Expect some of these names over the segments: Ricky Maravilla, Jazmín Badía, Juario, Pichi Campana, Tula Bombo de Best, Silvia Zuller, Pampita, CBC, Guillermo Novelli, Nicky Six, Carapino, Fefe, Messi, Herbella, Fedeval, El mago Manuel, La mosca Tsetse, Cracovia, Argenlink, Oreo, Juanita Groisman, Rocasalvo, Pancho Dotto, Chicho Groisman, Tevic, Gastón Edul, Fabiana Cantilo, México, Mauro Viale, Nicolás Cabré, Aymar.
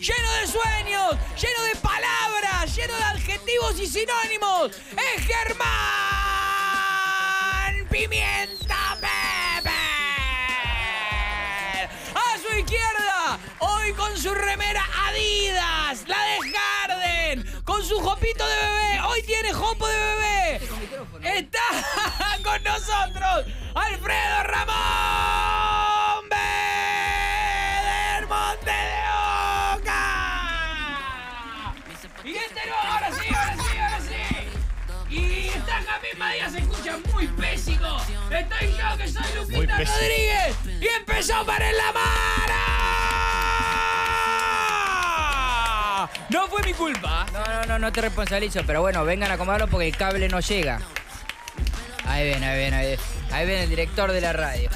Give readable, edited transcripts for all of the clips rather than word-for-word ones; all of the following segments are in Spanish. lleno de sueños, lleno de palabras, lleno de adjetivos y sinónimos. ¡Es Germán Pimienta Pepe! A su izquierda, hoy con su remera Adidas, la de Harden, con su jopito de bebé, hoy tiene jopo de bebé. Está con nosotros Alfredo Ramón del Monte de Oca. Y este no, ahora sí. Y está acá misma día, se escucha muy pésimo. Estoy yo, que soy Lupita Rodríguez. Y empezó para la mara. No fue mi culpa. No te responsabilizo, pero bueno, vengan a comerlo porque el cable no llega. Ahí ven. Ahí ven el director de la radio.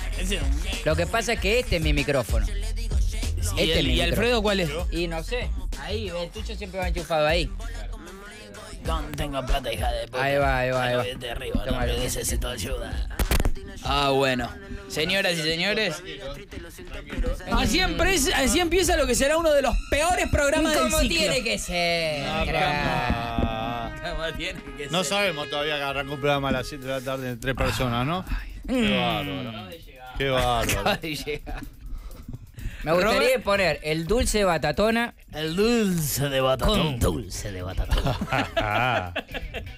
Lo que pasa es que este es mi micrófono. ¿Y Alfredo cuál es? Y no sé. Ahí, el tuyo siempre va enchufado ahí. Don, tengo plata, hija de puta. Ahí va. De arriba, no me necesito ayuda. Ah, bueno. Señoras y señores. Así empieza lo que será uno de los peores programas del ciclo. ¿Cómo tiene que ser? No sabemos todavía que arrancó un programa a las 7 de la tarde de 3 personas, ¿no? Qué bárbaro. Qué bárbaro. Me gustaría poner el dulce de batatona. El dulce de batatón. Con dulce de batatón.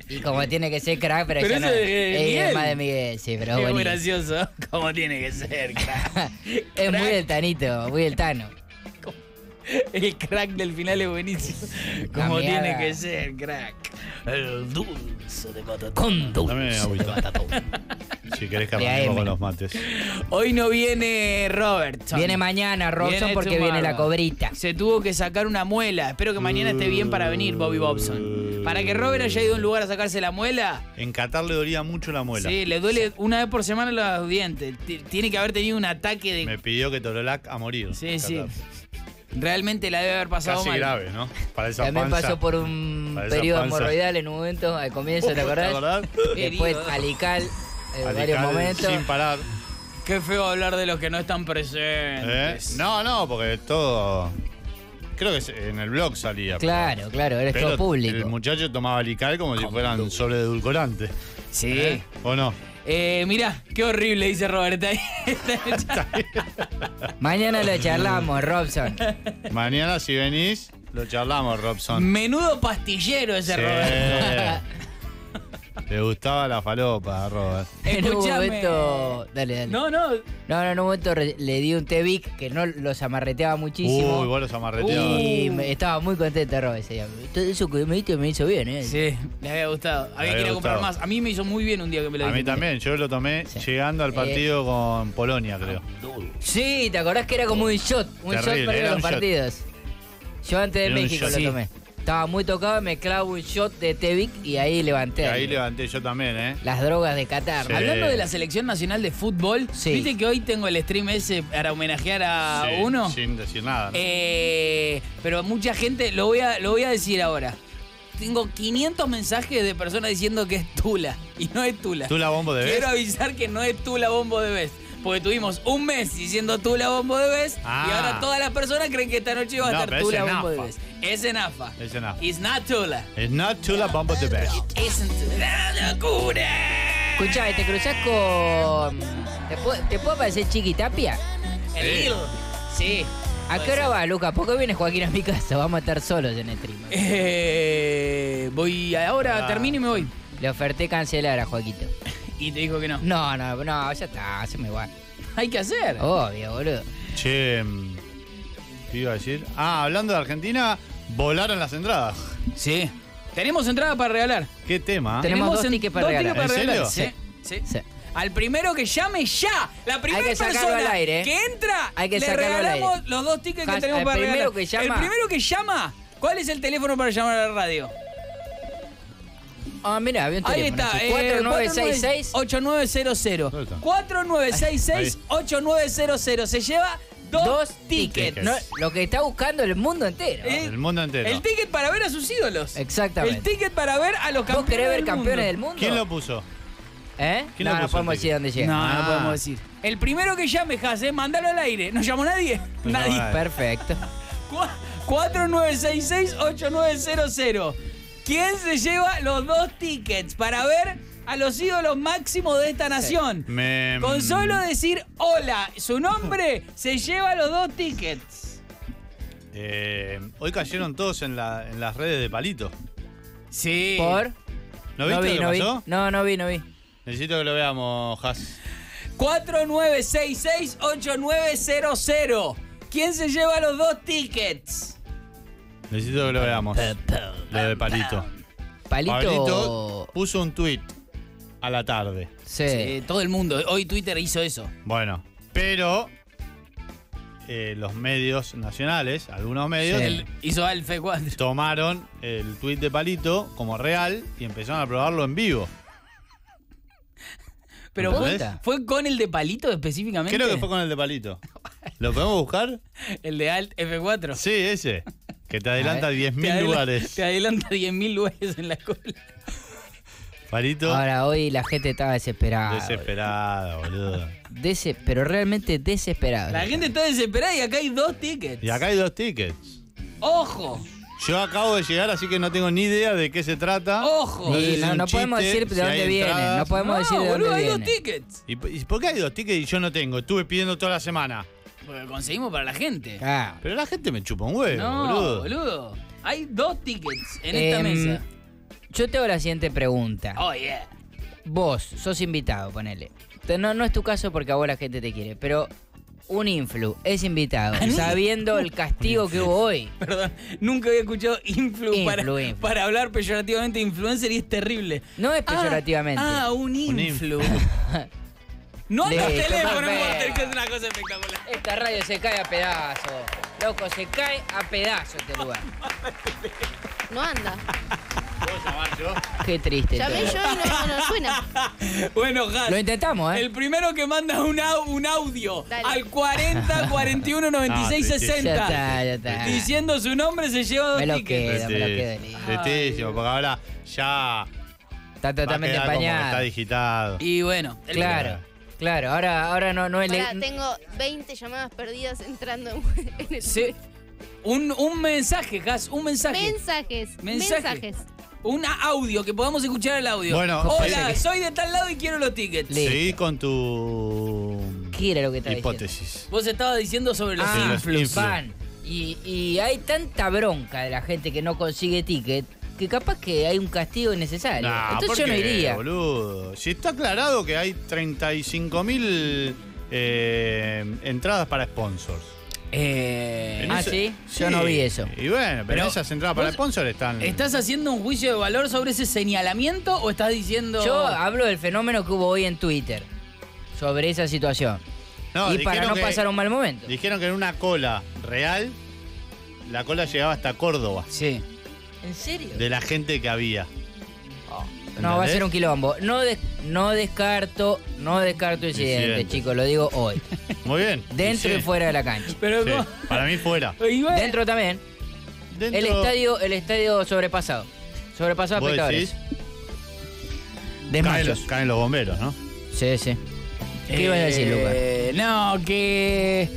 Y como tiene que ser, crack, pero eso no. Es más de Miguel, sí, pero es muy gracioso. Como tiene que ser, crack. Es muy del Tanito, muy del Tano. El crack del final es buenísimo. Como tiene que ser, crack. El dulce de batatón. Con dulce de batatón. Si querés que arranquemos con los mates. Hoy no viene Robertson. Viene mañana Robson porque viene la cobrita. Se tuvo que sacar una muela. Espero que mañana esté bien para venir Bobby Bobson. Para que Robert haya ido a un lugar a sacarse la muela. En Qatar le dolía mucho la muela. Sí, le duele una vez por semana los dientes. Tiene que haber tenido un ataque de... Me pidió que Torolac ha morido. Sí. Realmente la debe haber pasado casi mal. Grave, ¿no? Para esa también panza, pasó por un periodo hemorroidal en un momento, al comienzo, ¿te acordás? Después alical, en varios momentos. Sin parar. Qué feo hablar de los que no están presentes. No, porque todo... Creo que en el blog salía. Claro, eres todo público. El muchacho tomaba alical como si fueran sobre edulcorante. Sí. ¿O no? Mirá, qué horrible, dice Robert. Mañana lo charlamos, Robson. Mañana, si venís, lo charlamos, Robson. Menudo pastillero ese, sí. Robert. Le gustaba la falopa, Robert. Escuchame. Dale. No, en un momento le di un Tevic que no los amarreteaba muchísimo. Uy, vos los amarreteabas. Y estaba muy contento, Robert, ese día. Todo eso que me diste me hizo bien, ¿eh? Sí, le había gustado. Había querido comprar más. A mí me hizo muy bien un día que me lo diste. A mí también, yo lo tomé llegando al partido con Polonia, creo. Sí, ¿te acordás que era como un shot? Un terrible, shot para los partidos. Yo antes de México lo tomé. Estaba muy tocado, me clavo un shot de Tevic y ahí levanté. Levanté yo también, ¿eh? Las drogas de Qatar. Sí. Hablando de la Selección Nacional de Fútbol, ¿viste que hoy tengo el stream ese para homenajear a uno? Sin decir nada, ¿no? Pero mucha gente, lo voy a decir ahora. Tengo 500 mensajes de personas diciendo que es Tula y no es Tula. ¿Tula Bombo de Best? Quiero avisar que no es Tula Bombo de Best. Porque tuvimos un mes diciendo Tula Bombo de Best y ahora todas las personas creen que esta noche iba a estar Tula Bombo de Best. Es en AFA. It's not Tula. It's not Tula Bombo de Best. Isn't Tula. ¡Locura! Escuchá, ¿te cruzás con... ¿Te puedo parecer Chiquitapia? El Lil. Sí. ¿A qué hora va, Lucas? ¿Por qué viene Joaquín a mi casa? Vamos a estar solos en el stream. Voy ahora, termino y me voy. Le oferté cancelar a Joaquito. ¿Y te dijo que no? No, ya está, haceme igual. Hay que hacer. Obvio, boludo. Che, ¿qué iba a decir? Hablando de Argentina, volaron las entradas. Sí. Tenemos entradas para regalar. ¿Qué tema? Tenemos dos tickets para regalar. ¿En serio? Sí. Al primero que llame ya. La primera persona al aire, que entra, le regalamos los dos tickets que tenemos para regalar. El primero que llama, ¿cuál es el teléfono para llamar a la radio? Mirá, había un teléfono. Ahí está, 4966-8900. 4966-8900. Se lleva dos tickets. No, lo que está buscando el mundo entero. El ticket para ver a sus ídolos. Exactamente. El ticket para ver a los campeones. ¿Vos querés ver campeones del mundo? ¿Quién lo puso? No podemos decir dónde llega. No podemos decir. El primero que llame, Jazz, mandalo al aire. ¿No llamó nadie? Nadie. Perfecto. 4966-8900. ¿Quién se lleva los dos tickets para ver a los ídolos máximos de esta nación? Sí. Con solo decir hola, su nombre, se lleva los dos tickets. Hoy cayeron todos en las redes de Palito. Sí. ¿Por? ¿No viste lo que pasó? No vi. Necesito que lo veamos, Has. 4966-8900. ¿Quién se lleva los dos tickets? Necesito que lo veamos. Lo de Palito. Palito puso un tweet a la tarde. Sí. Sí, todo el mundo. Hoy Twitter hizo eso. Bueno, pero los medios nacionales, algunos medios, sí, hizo al F4. Tomaron el tweet de Palito como real y empezaron a probarlo en vivo. ¿Pero fue con el de Palito específicamente? Creo que fue con el de Palito. ¿Lo podemos buscar? El de Alt F4. Sí, ese. Que te adelanta 10.000 lugares. Te adelanta 10.000 lugares en la cola. Palito. Ahora, hoy la gente estaba desesperada. Desesperada, boludo. Pero realmente desesperada. La gente está desesperada y acá hay dos tickets. ¡Ojo! Yo acabo de llegar, así que no tengo ni idea de qué se trata. ¡Ojo! No, sí, no podemos decir de dónde vienen. No podemos decir de dónde vienen. Hay dos tickets. ¿Y por qué hay dos tickets y yo no tengo? Estuve pidiendo toda la semana. Porque lo conseguimos para la gente. Ah. Pero la gente me chupa un huevo, no, boludo. Hay dos tickets en esta mesa. Yo te hago la siguiente pregunta. Oh, yeah. Vos sos invitado, ponele. No es tu caso porque a vos la gente te quiere, pero... Un influ es invitado, sabiendo el castigo que hubo hoy. Perdón, nunca había escuchado influ. Para hablar peyorativamente de influencer y es terrible. No es peyorativamente. Un influ. No hay teléfono en Monty, que es una cosa espectacular. Esta radio se cae a pedazos. Loco, se cae a pedazos este lugar. No anda. ¿Puedo llamar yo? Qué triste. Llamé yo y no suena. Bueno, Gas. Lo intentamos, ¿eh? El primero que manda un audio. Dale. Al 40 41 96 60. Ya está. Diciendo su nombre se lleva dos tickets. Me lo quedo. Tristísimo, porque ahora ya. Está totalmente empañado. Está digitado. Y bueno, claro. Ahora no es legal. Tengo 20 llamadas perdidas entrando en el. Sí. Un mensaje, Gas. Un mensaje. Mensajes. Un audio, que podamos escuchar el audio. Bueno, hola, soy de tal lado y quiero los tickets. Seguí con tu... ¿Qué era lo que estaba hipótesis diciendo? Vos estabas diciendo sobre los influx. Y hay tanta bronca de la gente que no consigue ticket que capaz que hay un castigo innecesario. Entonces yo no iría. Boludo. Si está aclarado que hay 35.000 entradas para sponsors. ¿Sí? Yo no vi eso. Y bueno, pero esas entradas para sponsor están... ¿Estás haciendo un juicio de valor sobre ese señalamiento o estás diciendo...? Yo hablo del fenómeno que hubo hoy en Twitter sobre esa situación. No, y para no pasar un mal momento. Dijeron que en una cola real, la cola llegaba hasta Córdoba. Sí. ¿En serio? De la gente que había. No, va a ser un quilombo. No descarto incidente, chicos. Lo digo hoy. Muy bien. Dentro y fuera de la cancha. Pero no. Para mí fuera. Dentro también. Dentro... El estadio sobrepasado. Sobrepasado a espectadores. Caen los bomberos, ¿no? Sí. ¿Qué ibas a decir, Lucas? No, que...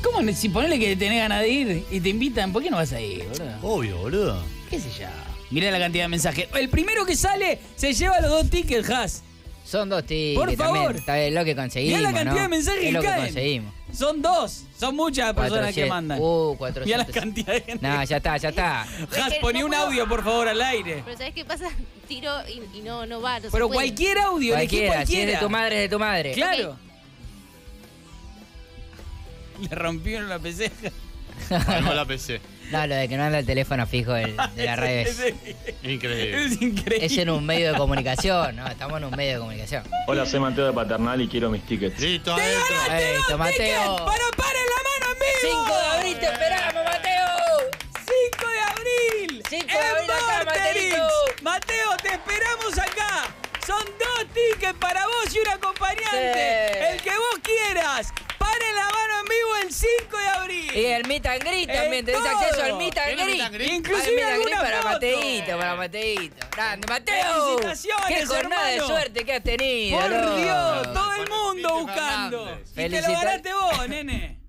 ¿Cómo? Si ponele que tenés ganas de ir y te invitan, ¿por qué no vas a ir, boludo? Obvio, boludo. ¿Qué sé yo? Mirá la cantidad de mensajes. El primero que sale se lleva los dos tickets, Has. Son dos tickets. Por favor. Es lo que conseguimos. Mirá la cantidad de mensajes que caen. Son dos. Son muchas las personas que mandan. 400. Mirá la cantidad de gente. No, ya está. Has, poné un audio, por favor, al aire. Pero ¿sabés qué pasa? Tiro y no va. Pero cualquier audio. Cualquiera. Si es de tu madre, es de tu madre. Claro. Le rompieron la peceja. Palmó la PC. No, lo de que no anda el teléfono fijo de la radio es increíble. Es en un medio de comunicación, ¿no? Estamos en un medio de comunicación. Hola, soy Mateo de Paternal y quiero mis tickets. ¡Listo! ¡Te ganaste dos Mateo! ¡Para la mano en vivo! 5 de abril te esperamos, Mateo. 5 de abril. 5 de abril acá, Mateito. Mateo, te esperamos acá. Son dos tickets para vos y un acompañante. Sí. El que vos quieras. Paren la mano en vivo el 5 de abril. Y el meet and greet también. Tenés acceso al meet and greet. Inclusive al meet and greet para Mateito. Grande, Mateo. Felicitaciones, hermano. Qué jornada de suerte que has tenido. Por Dios, todo el mundo buscando. Y te lo ganaste vos, nene.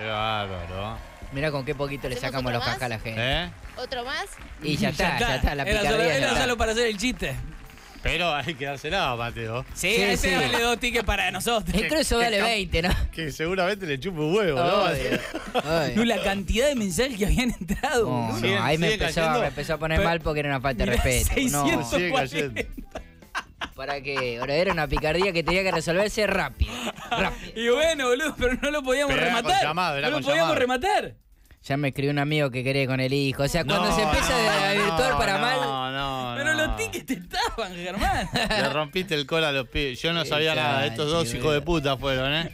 Qué bárbaro. Mirá con qué poquito le sacamos los cascos a la gente. ¿Eh? ¿Otro más? Y ya está, la picardía. Era solo para hacer el chiste. Pero hay que dársela, Mateo. Sí, sí, ese sí. Vale 2 tickets para nosotros. Creo que eso vale 20, ¿no? Que seguramente le chupa un huevo, ¿no? No, la cantidad de mensajes que habían entrado. No, no, ahí me empezó a poner mal porque era una falta de respeto. 640. No. ¿Para qué? Ahora era una picardía que tenía que resolverse rápido. Y bueno, boludo, pero no lo podíamos rematar. No lo podíamos rematar. Ya me escribió un amigo que quería con el hijo. O sea, cuando se empieza a virtuar para mal. Pero los tickets te estaban, Germán. Le rompiste el colo a los pibes. Yo no sabía nada. Estos dos hijos de puta fueron, ¿eh?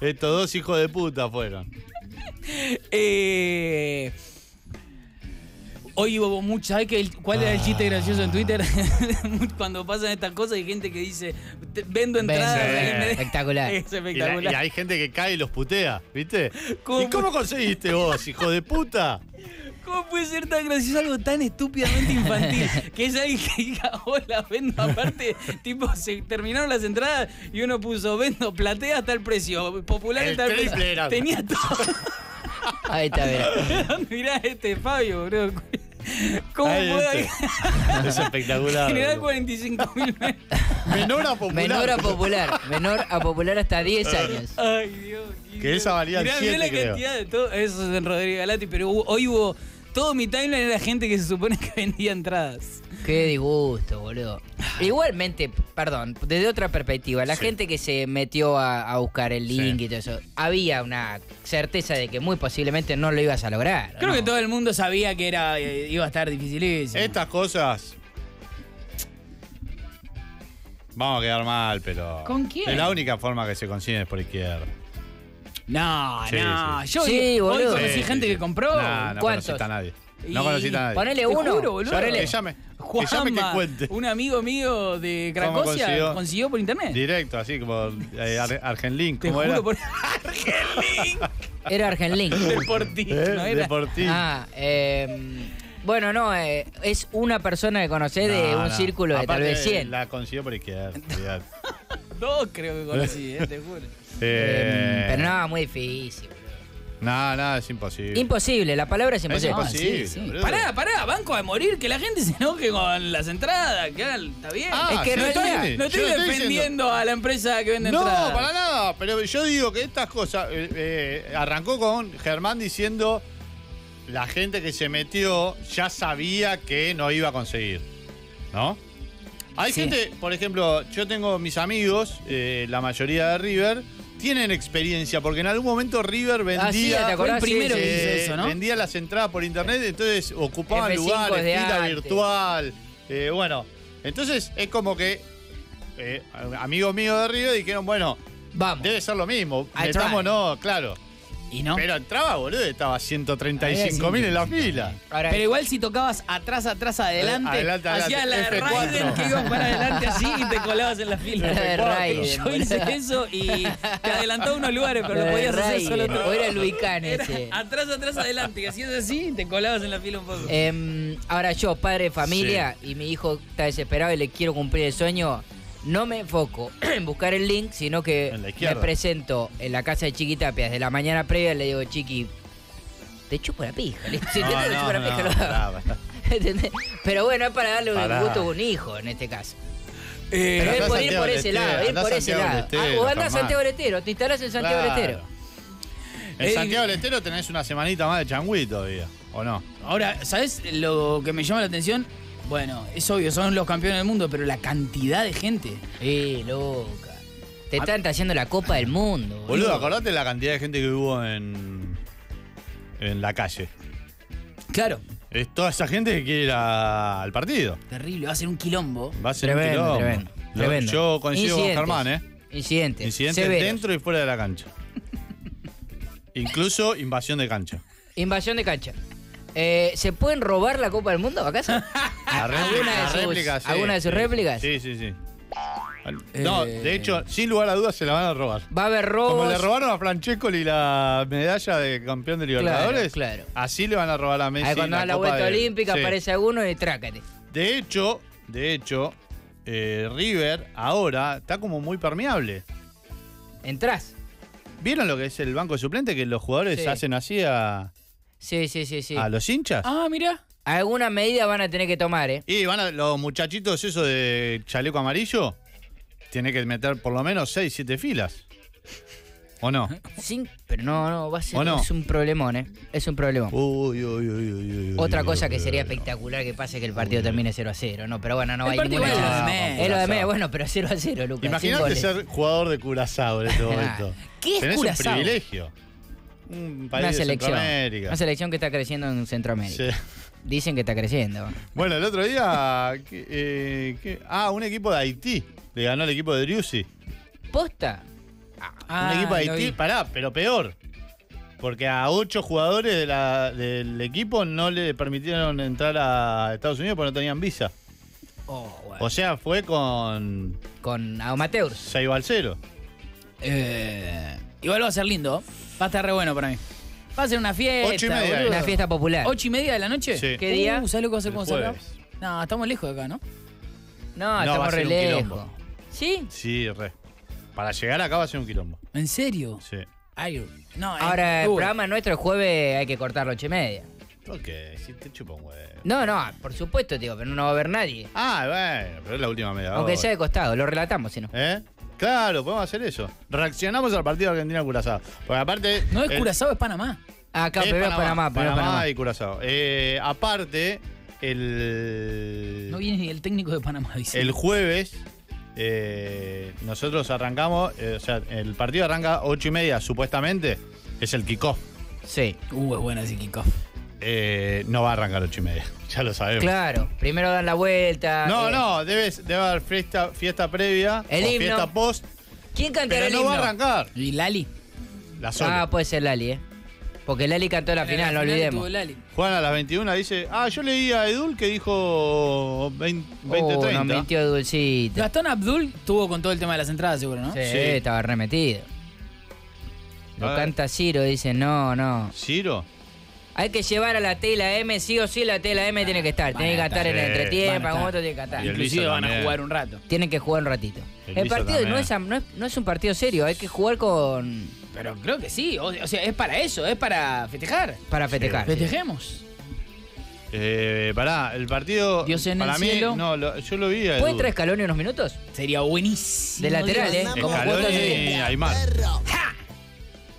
Estos dos hijos de puta fueron. Hoy hubo mucha. ¿Sabes cuál era el chiste gracioso en Twitter? Cuando pasan estas cosas hay gente que dice: vendo entradas. Espectacular. Es espectacular. Y hay gente que cae y los putea, ¿viste? ¿Cómo conseguiste vos, hijo de puta? ¿Cómo puede ser tan gracioso algo tan estúpidamente infantil? Que es alguien que diga: hola, vendo. Aparte, tipo, se terminaron las entradas y uno puso: vendo platea hasta el precio. Popular hasta el precio. Era. Tenía todo. Ahí está, mirá. Mirá este Fabio, bro. ¿Cómo puede Es espectacular. General 45.000 Menor a popular hasta 10 años. Ay, Dios. Que esa valía el 7, la creo. Cantidad de todo. Eso es en Rodríguez Galati, pero hoy hubo... Todo mi timeline era gente que se supone que vendía entradas. Qué disgusto, boludo. Igualmente, perdón, desde otra perspectiva, la gente que se metió a buscar el link y todo eso, había una certeza de que muy posiblemente no lo ibas a lograr. Creo que todo el mundo sabía que era iba a estar dificilísimo. Estas cosas... Vamos a quedar mal, pero... ¿Con quién? Es la única forma que se consigue es por izquierda. No. Yo hoy conocí gente que compró. No conociste a nadie. No conociste a nadie. Ponele uno. Juro, boludo. Que llame que cuente. Un amigo mío de Cracovia consiguió por internet. Directo, así como Argenlink. Te juro por Argenlink. Era Argenlink. Deportivo, no era. Deportivo. Bueno, no, es una persona que conocés de un círculo de tal vez 100. La consiguió por izquierda. Dos creo que conocí, te juro. Pero no, muy difícil, bro. No, es imposible. La palabra es imposible. Es imposible. Sí. Pará, banco a morir, que la gente se enoje con las entradas, que está bien. Es que no estoy defendiendo a la empresa que vende entradas. No, para nada, pero yo digo que estas cosas, arrancó con Germán diciendo, la gente que se metió ya sabía que no iba a conseguir, ¿no? Hay gente, por ejemplo, yo tengo mis amigos, la mayoría de River, tienen experiencia, porque en algún momento River vendía, vendía las entradas por internet, entonces ocupaban lugares, fila virtual, bueno, entonces es como que amigos míos de River dijeron, bueno, vamos, debe ser lo mismo, metámonos, claro. ¿Y no? Pero entraba, boludo, estaba 135.000 en la fila. Pero igual si tocabas atrás, adelante hacías la de Raiden que ibas para adelante así y te colabas en la fila. Yo hice eso y te adelantaba unos lugares, pero lo podías hacer solo otro. O era el Luicán ese. Atrás, adelante, que hacías así y te colabas en la fila un poco. Ahora yo, padre de familia, y mi hijo está desesperado y le quiero cumplir el sueño. No me enfoco en buscar el link, sino que me presento en la casa de Chiquitapia desde la mañana previa y le digo, Chiqui, te chupo la pija. Pero bueno, es para darle un gusto a un hijo en este caso. Pero es por ir por ese lado, o andás a Santiago del Estero, te instalás en Santiago del Estero. En Santiago del Estero tenés una semanita más de changüí todavía, ¿o no? Ahora, ¿sabés lo que me llama la atención? Bueno, es obvio, son los campeones del mundo, pero la cantidad de gente. Loca. Te están trayendo la Copa del Mundo. Boludo, acordate la cantidad de gente que hubo en la calle. Claro. Es toda esa gente que quiere ir al partido. Terrible, va a ser un quilombo. Tremendo. Yo coincido con Germán, Incidentes. Incidentes dentro y fuera de la cancha. Incluso invasión de cancha. ¿Se pueden robar la Copa del Mundo, acaso? ¿Alguna de sus réplicas? Sí. No, de hecho, sin lugar a dudas se la van a robar. Va a haber robos. Como le robaron a Francescoli la medalla de campeón de Libertadores, claro. Así le van a robar a Messi. Cuando da la vuelta olímpica aparece alguno y trácate. De hecho, River ahora está como muy permeable. Entrás. ¿Vieron lo que es el banco suplente? Que los jugadores hacen así a... Sí. ¿A los hinchas? Ah, mirá. Alguna medida van a tener que tomar, ¿eh? Y van a, los muchachitos esos de chaleco amarillo, tienen que meter por lo menos 6, 7 filas. ¿O no? Sí, pero no, va a ser es un problemón, ¿eh? Es un problemón. Uy. Otra cosa que sería espectacular que pase que el partido termine 0-0, ¿no? Pero bueno, no hay ninguna... Es lo de medio, bueno, pero 0-0, Lucas. Imagínate ser jugador de Curazao en este momento. ¿Qué es Curazao? Tenés un privilegio. Un país de Centroamérica. Una selección que está creciendo en Centroamérica. Sí. Dicen que está creciendo. Bueno, el otro día... un equipo de Haití. Le ganó el equipo de Driussi. ¿Posta? Un equipo de Haití. Pará, pero peor. Porque a 8 jugadores del equipo no le permitieron entrar a Estados Unidos porque no tenían visa. Oh, bueno. O sea, fue con... Con amateurs. 6-0. Igual va a ser lindo. Va a estar re bueno para mí. Va a ser una fiesta. 8:30. Boludo. Una fiesta popular. 8:30 de la noche. Sí. ¿Qué día? ¿Sabés lo que va a hacer cuando salga? No, estamos lejos de acá, ¿no? No, estamos re lejos. ¿Sí? Sí, re. Para llegar acá va a ser un quilombo. ¿En serio? Sí. Ay, no, ahora, el programa nuestro el jueves hay que cortarlo 8:30. ¿Por qué? Si te chupa un huevo. No, por supuesto, digo, pero no va a haber nadie. Ah, bueno, pero es la última media hora. Aunque sea de costado, lo relatamos, si no. ¿Eh? Claro, podemos hacer eso. Reaccionamos al partido Argentina-Curazao. Porque aparte... No es Curazao, es Panamá. Acá, pero es Panamá. Panamá y Curazao. Aparte, el... No viene ni el técnico de Panamá, dice. El jueves, nosotros arrancamos... o sea, el partido arranca 8:30, supuestamente. Es el kickoff. Sí. Es bueno ese kickoff. No va a arrancar 8:30, ya lo sabemos. Claro, primero dan la vuelta. Debe haber fiesta previa, fiesta post. ¿Quién cantará el himno? No va a arrancar. ¿Y Lali? La sola. Ah, puede ser Lali, porque Lali cantó la final, no olvidemos. Juan a las 21 dice, yo leí a Edul que dijo 20:30. Nos mintió Edulcita. Gastón Abdul tuvo con todo el tema de las entradas, seguro, ¿no? Sí. Estaba remetido. Lo canta Ciro, dice, no. ¿Ciro? Hay que llevar a la Tela M, sí o sí la Tela M tiene que estar. Tiene que cantar en el entretiempo, como otro tiene que cantar. Inclusive van a jugar un rato. Tienen que jugar un ratito. El partido no es un partido serio, hay que jugar con... Pero creo que sí, o sea, es para eso, es para festejar. Para festejar. Sí. Festejemos. Pará, el partido... Dios en para el mí, cielo. No, yo lo vi... ¿Puede entrar Scaloni unos minutos? Sería buenísimo. De lateral, Scaloni y Aymar.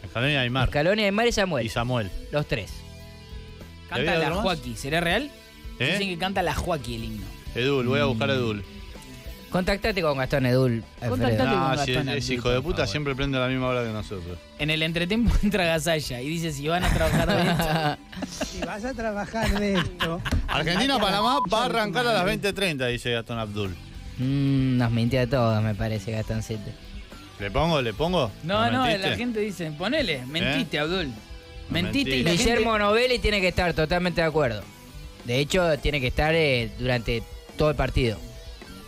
Scaloni y Aymar. Scaloni, Aymar y Samuel. Los tres. ¿Canta la Joaquín? ¿Será real? Dicen que canta la Joaquín el himno. Edul, voy a buscar a Edul. Contactate con Gastón Edul. Gastón Edul. Es hijo de puta, siempre prende a la misma hora que nosotros. En el entretiempo entra Gasalla y dice, si van a trabajar de esto. Si vas a trabajar de esto. Argentina-Panamá va a arrancar a las 20:30, dice Gastón Abdul. Nos mintió a todos, me parece, Gastoncito. ¿Le pongo? No, la gente dice, ponele, mentiste, Abdul. Mentiste y Guillermo Novelli tiene que estar totalmente de acuerdo. De hecho, tiene que estar durante todo el partido.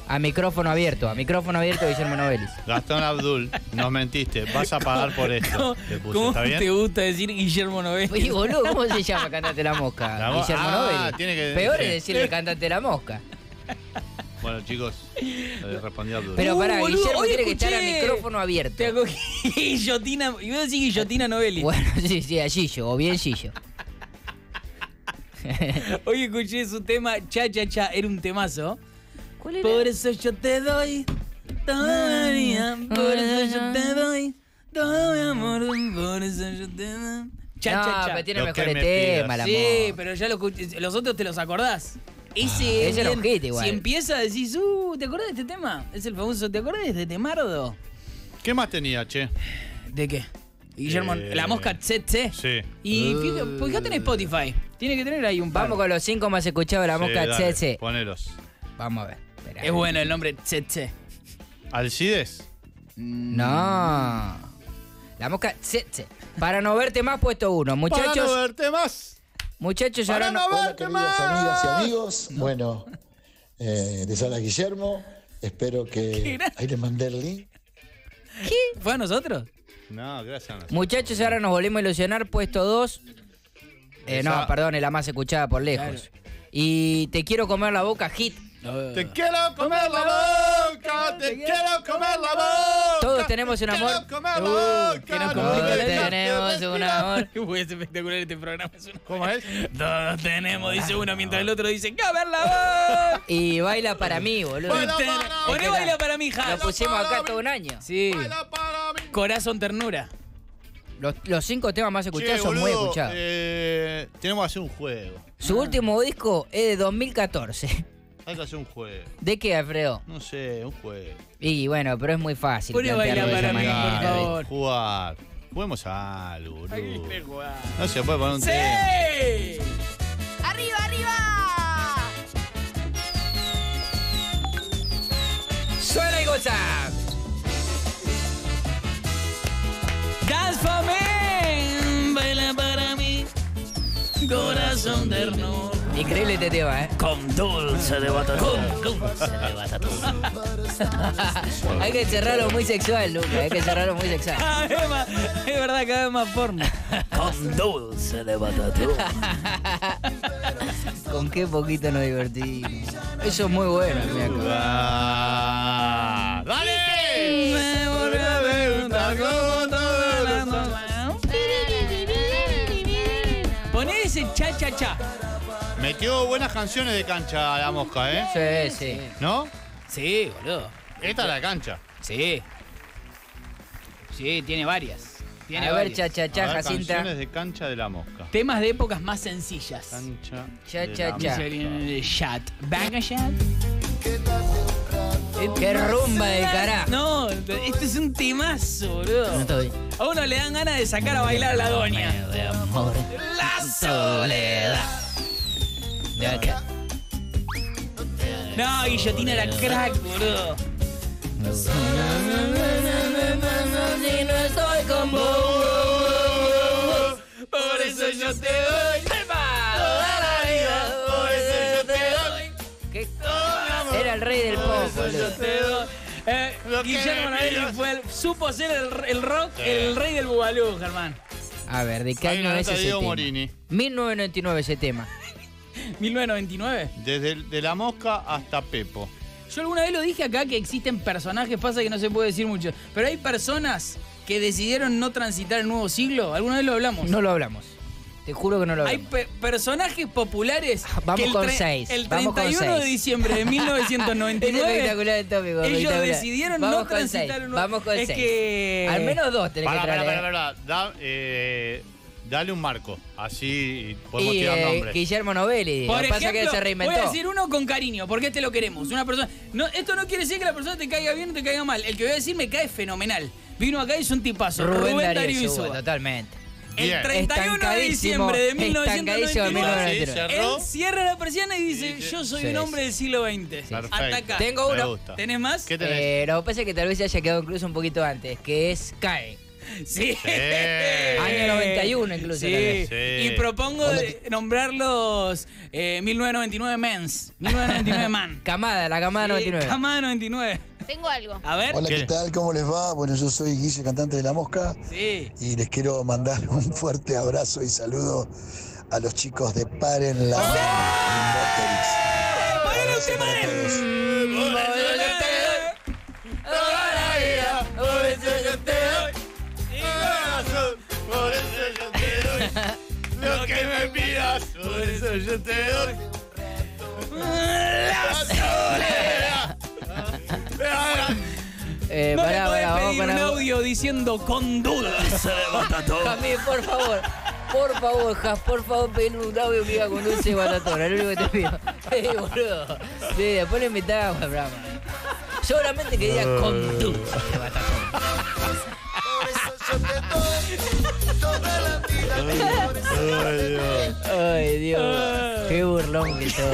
A micrófono abierto Guillermo Novelli. Gastón Abdul, nos mentiste. Vas a pagar por esto. ¿Cómo te gusta decir Guillermo Novelli? Oye, boludo, ¿cómo se llama cantante La Mosca? Guillermo Novelli. Peor es decirle cantante La Mosca. Bueno, chicos, respondí a Abdul. Pero pará, boludo, Guillermo tiene que estar a micrófono abierto. Te acogí guillotina, y voy a decir guillotina Novelli. Bueno, sí, a Gillo, o bien Gillo. Hoy escuché su tema, Cha Cha Cha, era un temazo. ¿Cuál era? Por eso yo te doy todo mi amor, por eso yo te doy todo mi amor, por eso yo te doy. Cha Cha Cha. Pero tiene mejor el tema, la mosca. Sí, pero ya los otros te los acordás. Ese es el objeto, igual. Si empieza a decir, ¿te acordás de este tema? Es el famoso, ¿te acordás de este temardo? ¿Qué más tenía, che? ¿De qué? Guillermo, la mosca Tsetse. Sí. Y fíjate en Spotify. Tiene que tener ahí un par. Vamos con los 5 más escuchados de la mosca Tsetse. Ponelos. Vamos a ver. Esperá. Es bueno el nombre Tsetse. ¿Alcides? No. La mosca Tsetse. Para no verte más, puesto 1. Muchachos. Para no verte más. Muchachos, ahora no. Hola, queridas amigas y amigos. No. Bueno, les habla Guillermo. Espero que... Ahí les mandé el link. ¿Qué? ¿Fue a nosotros? No, gracias a nosotros. Muchachos, ahora nos volvimos a ilusionar. Puesto 2. Perdón, es la más escuchada por lejos. Claro. Y Te Quiero Comer la Boca, hit. Te quiero comer la boca. te quiero comer la boca. Todos tenemos un amor. Que nos complica. Todos tenemos un amor. Uy, es espectacular este programa. ¿Cómo es? Todos tenemos, dice uno, mientras el otro dice, ¡comer la boca! Y baila para mí, boludo. Poné baila para mí, ja. Lo pusimos acá todo un año. Sí. Corazón ternura. Los 5 temas más escuchados, che, son boludo, muy escuchados. Tenemos que hacer un juego. Su último disco es de 2014. Hay que hacer un juego. ¿De qué, Alfredo? No sé, un juego. Y bueno, pero es muy fácil. Ponle baila para mí, por favor. Jugar. Juguemos a algo, boludo. Hay que jugar. No se puede poner un tema. ¡Arriba, arriba! ¡Suena y goza! Dance for me, baila para mí, corazón de ternura. Increíble este tema, ¿eh? Con dulce de batatuta. Con dulce de batatuta. Hay que cerrarlo muy sexual, Lucas. Hay que cerrarlo muy sexual. Es verdad, cada vez más porno. Con dulce de batatuta. Con qué poquito nos divertimos. Eso es muy bueno, amigo. ¡Dale! Me volví a ver un tacón. Poné ese cha cha cha. Metió buenas canciones de cancha a la mosca, ¿eh? Sí, sí. ¿No? Sí, boludo. Esta es la cancha. Sí. Sí, tiene varias. Tiene a ver, varias. Cha cha cha, Jacinta. Canciones de cancha de la mosca. Temas de épocas más sencillas. Cancha. Cha de cha la cha. Chat. Banger chat. ¡Qué rumba de carajo! No, este es un temazo, boludo. No estoy. A uno le dan ganas de sacar a bailar a la doña. De amor. La soledad. De acá. No, Guillotina era crack, boludo. Si no estoy con vos, por eso yo te doy toda la vida. Por eso yo te doy. Era el rey del pop, boludo. Guillermo Novelli supo ser el rock, el rey del bubalú, Germán. A ver, ¿de qué año es ese tema? 1999 ese tema. ¿1999? Desde de la mosca hasta Pepo. Yo alguna vez lo dije acá, que existen personajes, pasa que no se puede decir mucho, pero hay personas que decidieron no transitar el nuevo siglo. ¿Alguna vez lo hablamos? No lo hablamos. Te juro que no lo hablamos. Hay personajes populares. Vamos que con 6. El 31 de diciembre de 1999. Es espectacular el tópico. Ellos decidieron no transitar el nuevo siglo. Vamos con 6. Que... al menos 2 tenés que traer. Dale un marco, así podemos tirar nombres. Guillermo Novelli. Por ejemplo, pasa que él se reinventó. Voy a decir uno con cariño, porque este lo queremos. Una persona. No, esto no quiere decir que la persona te caiga bien o te caiga mal. El que voy a decir me cae fenomenal. Vino acá y es un tipazo. Rubén Darío Insúa. Totalmente. El 31 de diciembre de 1999. Él cierra la persiana y dice: yo soy un hombre del siglo XX. Sí. Hasta acá. Tengo uno. ¿Tenés más? ¿Qué tenés? Pero pasa que tal vez se haya quedado incluso un poquito antes, que es CAE. Sí. Año 91 incluso. Sí. Y propongo nombrarlos 1999 Men's. 1999 Man. Camada, la camada 99. Camada 99. Tengo algo. A ver. Hola, ¿qué tal? ¿Cómo les va? Bueno, yo soy Guille, cantante de La Mosca. Sí. Y les quiero mandar un fuerte abrazo y saludo a los chicos de Paren la Mano. ¡Sí! Por eso yo te doy lo que me pidas, por eso yo te doy la soledad. Pará, vamos con un audio diciendo con dulce de batatón. Jamie, por favor, Jas, por favor, pedí un audio que iba con dulce de batatón, es lo único que te pido. Ey, boludo. Sí, después le invitaba a Brahma. Yo solamente quería con dulce de batatón. Ay, Dios. Qué burlón que todo.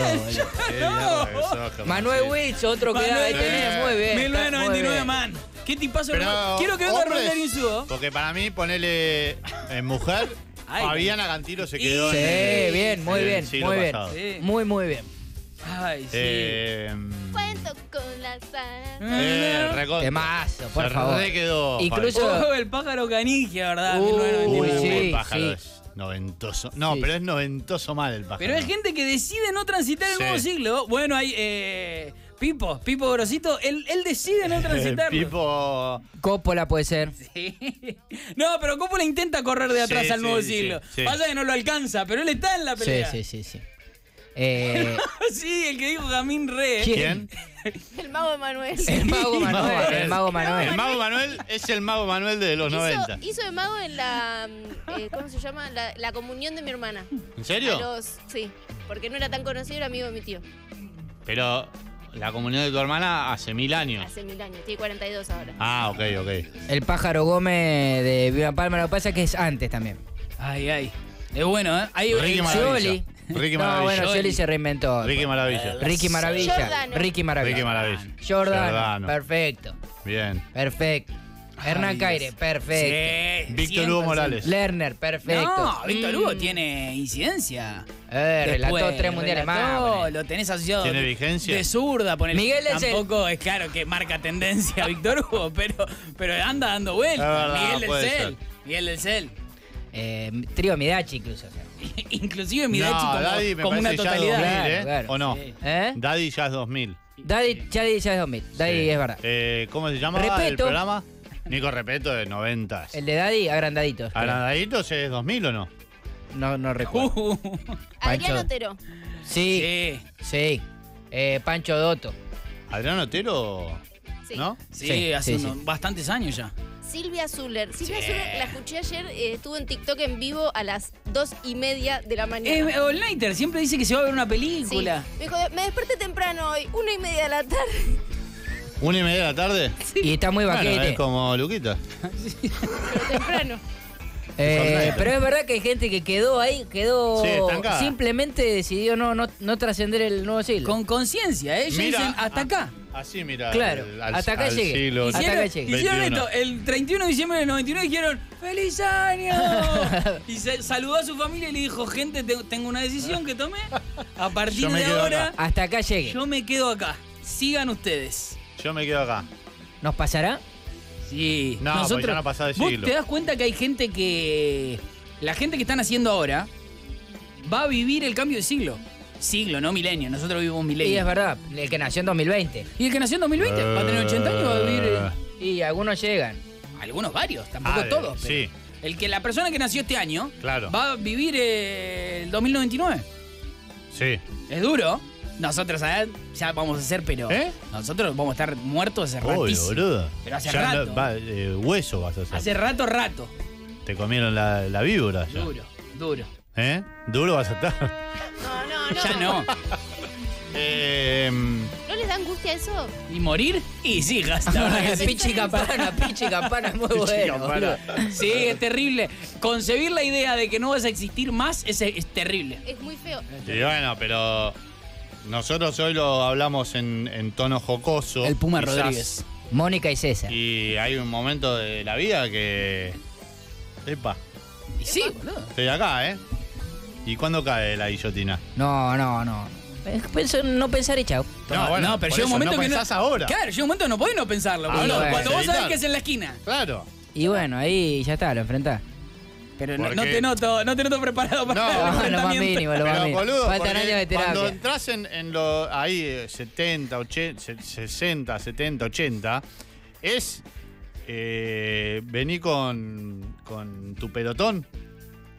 Manuel Wills, otro que da. Este muy bien. 1999, man. ¿Qué tipazo? Quiero que venga a Rubén Darío Insúa. Porque para mí, ponele mujer. Fabiana Cantilo se quedó. Sí, bien, muy bien. Muy bien. Muy bien. Ay, sí. Cuento con la sala. Temazo, por favor. Quedó, incluso el pájaro canigia, ¿verdad? Uy, sí, el pájaro es noventoso. No, sí, pero es noventoso mal el pájaro. Pero hay gente que decide no transitar el nuevo siglo. Bueno, hay... Pipo, Pipo Grosito, él decide no transitarlo. Pipo... Coppola puede ser. Sí. No, pero Coppola intenta correr de atrás al nuevo siglo. Sí, sí. Pasa que no lo alcanza, pero él está en la pelea. Sí, sí, sí. Sí, sí, el que dijo Gamín Re. ¿Quién? El mago Manuel. El mago Manuel. El mago Manuel. El mago Manuel es el mago Manuel de los 90. Hizo de mago en la... ¿cómo se llama? La comunión de mi hermana. ¿En serio? Sí, porque no era tan conocido, era amigo de mi tío. Pero... La comunión de tu hermana hace 1000 años. Hace 1000 años, tiene 42 ahora. Ah, ok, ok. El pájaro Gómez de Viva Palma, lo que pasa es que es antes también. Ay, ay. Es bueno, ¿eh? Hay Ricky Maravilla. Ricky Maravilla. No, bueno, Scioli se reinventó. Ricky Maravilla. Ricky Maravilla. Jordan. Ricky Maravilla. Ricky Maravilla. Jordan. Perfecto. Bien. Perfecto. Hernán Caire, perfecto. Sí, Víctor Hugo Morales. Lerner, perfecto. No, Víctor Hugo tiene incidencia. Relató 3 mundiales más. Lo tenés asociado. Tiene vigencia. De zurda, ponele. Miguel es tampoco es claro que marca tendencia Víctor Hugo, pero anda dando vueltas. Miguel del Cel. Miguel del Cel. Trío Midachi incluso. O sea. Inclusive Midachi como una totalidad. Ya 2000, claro. ¿O no? Daddy ya es 2000. Daddy ya es 2000. Daddy es verdad. ¿Cómo se llama el programa? Nico Repeto de 90. El de Daddy, agrandaditos. ¿Agrandaditos es 2000 o no? No, no recuerdo. Adrián Otero. Sí, sí. Pancho Dotto. ¿Adrián Otero? Sí. ¿No? Sí, sí hace bastantes años ya. Silvia Zuller. Silvia Zuller, la escuché ayer, estuvo en TikTok en vivo a las 2:30 de la mañana. All Nighter, siempre dice que se va a ver una película. Sí. Me dijo, me desperté temprano hoy, 1:30 de la tarde. 1:30 de la tarde. Sí. Y está muy vaquete. Bueno, es como Luquita. Sí. Pero temprano. Pero es verdad que hay gente que quedó ahí, simplemente decidió no trascender el nuevo siglo. Con conciencia, ellos dicen hasta acá. Así mira. Claro, hasta acá llegué. Hicieron esto, el 31 de diciembre del 99 dijeron, ¡feliz año! Y saludó a su familia y le dijo, gente, tengo una decisión que tomé. A partir de ahora, hasta acá llegué. Yo me quedo acá. Sigan ustedes. Yo me quedo acá. ¿Nos pasará? Sí. No, nosotros, porque ya no pasado el siglo. ¿Vos te das cuenta que hay gente que... La gente que están haciendo ahora va a vivir el cambio de siglo. Siglo, no milenio. Nosotros vivimos un milenio. Y es verdad. El que nació en 2020. Y el que nació en 2020 va a tener 80 años y va a vivir... Y algunos llegan. Algunos, varios. Tampoco todos. Pero sí. La persona que nació este año va a vivir el 2099. Sí. Es duro. Nosotros ya vamos a hacer, pero nosotros vamos a estar muertos hace ratísimo. Boludo. Pero hace rato. Hueso vas a hacer. Hace rato. Te comieron la víbora ya. Duro. ¿Eh? Duro vas a estar. No. Ya no. ¿No les da angustia eso? ¿Y morir? Y sí, Gastón. Pichi campana es muy bueno. Sí, es terrible. Concebir la idea de que no vas a existir más es terrible. Es muy feo. Y bueno, pero... Nosotros hoy lo hablamos en tono jocoso. El Puma quizás, Rodríguez. Mónica y César. Y hay un momento de la vida que... Epa. Y sí, boludo. Estoy acá, ¿eh? ¿Y cuándo cae la guillotina? No. No pensar y chao. No, bueno, no, pero llega un momento que no... pensás ahora. Claro, llega un momento que no podés no pensarlo, boludo. Bueno. Cuando vos sabés que es en la esquina. Claro. Y bueno, ahí ya está, lo enfrentás. Pero no te noto preparado para el enfrentamiento. Pero boludo, faltan años de terapia. Cuando entras ahí 70, 80, 60, 70, 80, es vení con tu pelotón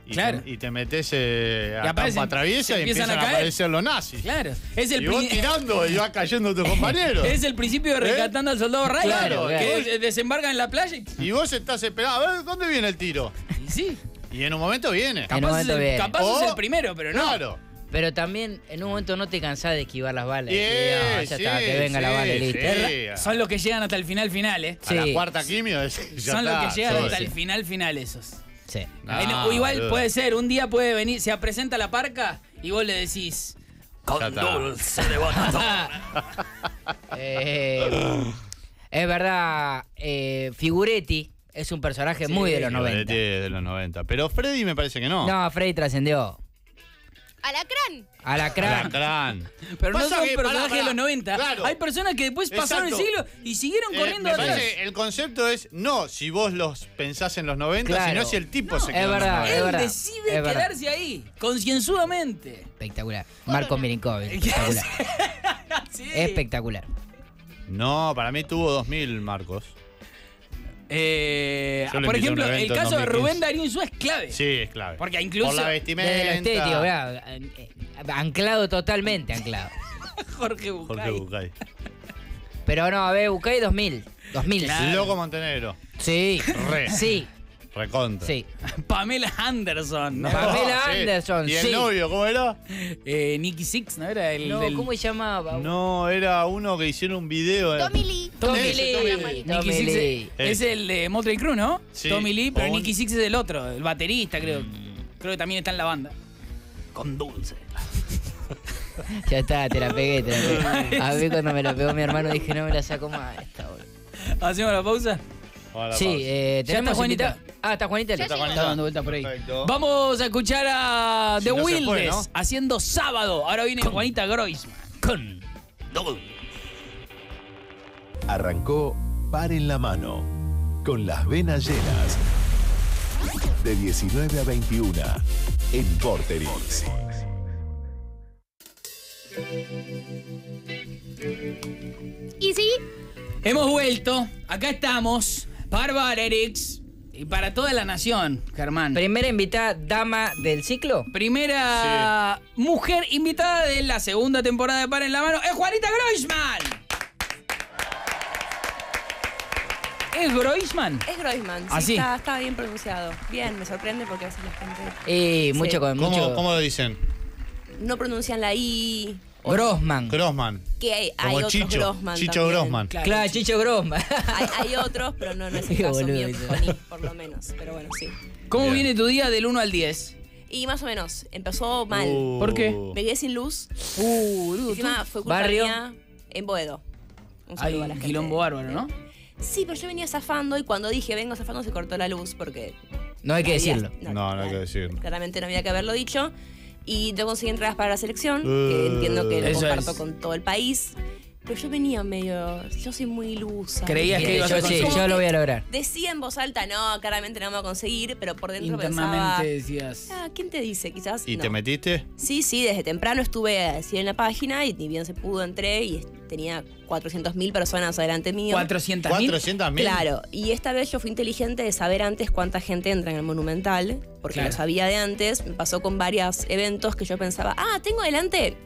y, y te metes a trampa traviesa y empiezan a aparecer los nazis. Claro. Y vos tirando y va cayendo tus compañeros. Es el principio de Rescatando al Soldado Ryan. Claro. Que desembarcan en la playa y vos estás esperando. A ver, ¿dónde viene el tiro? Sí. Y en un momento viene. Capaz es el primero, pero no. Claro. Pero también en un momento no te cansás de esquivar las balas. Yeah, ya está, que venga la bala y listo. Son los que llegan hasta el final, ¿eh? Sí. A la cuarta quimio. Son los que llegan hasta el final esos. Sí. No, igual puede ser, un día puede venir, se presenta la parca y vos le decís... Con dulce de batata. Es verdad, Figuretti... Es un personaje muy de los 90. De los 90. Pero Freddy me parece que no. No, Freddy trascendió. Alacrán. Pero no son personajes de los 90. Claro. Hay personas que después pasaron el siglo y siguieron corriendo atrás. El concepto es, no si vos los pensás en los 90, sino si el tipo se quedó. Es verdad, él decide quedarse ahí, concienzudamente. Espectacular. Marco Mirinkovic. Espectacular. Sí. Espectacular. No, para mí tuvo 2000, Marcos. Por ejemplo, el caso de Rubén Darío Insúa es clave. Sí, es clave. Porque incluso por la vestimenta, desde lo estético, ¿verdad? Anclado, totalmente anclado. Jorge Bucay. Jorge Bucay. Pero no, a ver, Bucay 2000. Claro. Loco Montenegro. Sí. Re. Sí. Recontra. Sí. Pamela Anderson. No. Pamela Anderson, sí. ¿Y el novio cómo era? Nicky Six, ¿no? Era el... No, ¿cómo se llamaba? No, era uno que hicieron un video. Tommy Lee. Nicky Six es el de Motley Crue, ¿no? Sí. Tommy Lee, pero Nicky Six es el otro, el baterista, creo. Creo que también está en la banda. Con Dulce. Ya está, te la pegué. A ver, cuando me la pegó mi hermano dije, no me la saco más esta, boludo. ¿Hacemos la pausa? Sí, tenemos está Juanita. Está Juanita. Está dando vueltas por ahí. Perfecto. Vamos a escuchar a The Wildes haciendo Sábado. Ahora viene Juanita Groisman con Double. Arrancó Par en la Mano, con las venas llenas. De 19 a 21, en Vorterix. ¿Y sí? Hemos vuelto, acá estamos, para Vorterix y para toda la nación, Germán. Primera invitada dama del ciclo. Primera mujer invitada de la segunda temporada de Par en la Mano es Juanita Groisman. ¿Es Groisman? Es Groisman, sí. ¿Así? Está bien pronunciado. Bien, me sorprende porque a veces la gente... ¿Cómo lo dicen? No pronuncian la I... Groisman. Que hay otros Chicho, Groisman. Chicho Groisman. Claro, Chicho Groisman. Hay otros, pero no es el caso mío, por lo menos. Pero bueno, sí. ¿Cómo viene tu día del 1 al 10? Y más o menos. Empezó mal. ¿Por qué? Me quedé sin luz. Encima fue culpa mía en Boedo. Un saludo a la gente. Quilombo bárbaro, ¿no? Sí, pero yo venía zafando y cuando dije vengo zafando se cortó la luz porque... No hay que decirlo. No hay que decirlo. Claramente no había que haberlo dicho. Y yo conseguí entradas para la selección, que entiendo que lo comparto con todo el país. Pero yo venía medio... Yo soy muy ilusa. Creías que ibas a conseguir. Sí, yo lo voy a lograr. Decía en voz alta, no, claramente no me voy a conseguir, pero por dentro pensaba... decías... Ah, ¿quién te dice? Quizás ¿Y te metiste? Sí, desde temprano estuve así en la página y ni bien se pudo, entré y tenía 400.000 personas adelante mío. ¿400.000? 400.000. Claro, y esta vez yo fui inteligente de saber antes cuánta gente entra en el Monumental, porque lo sabía de antes. Me pasó con varios eventos que yo pensaba, tengo adelante...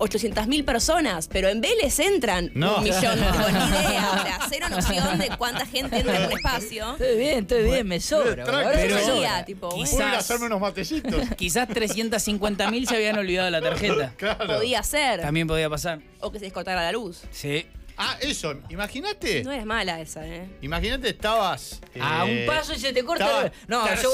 800.000 personas, pero en Vélez entran 1.000.000, no tengo ni idea, o sea, cero noción de cuánta gente entra en un espacio. Estoy bien, me sobra. Pero voy a hacerme unos matecitos. Quizás 350.000 se habían olvidado de la tarjeta. Claro. Podía ser. También podía pasar. O que se descortara la luz. Sí. Eso, imagínate. No eres mala esa, Imagínate, estabas... a un paso y se te corta. No, yo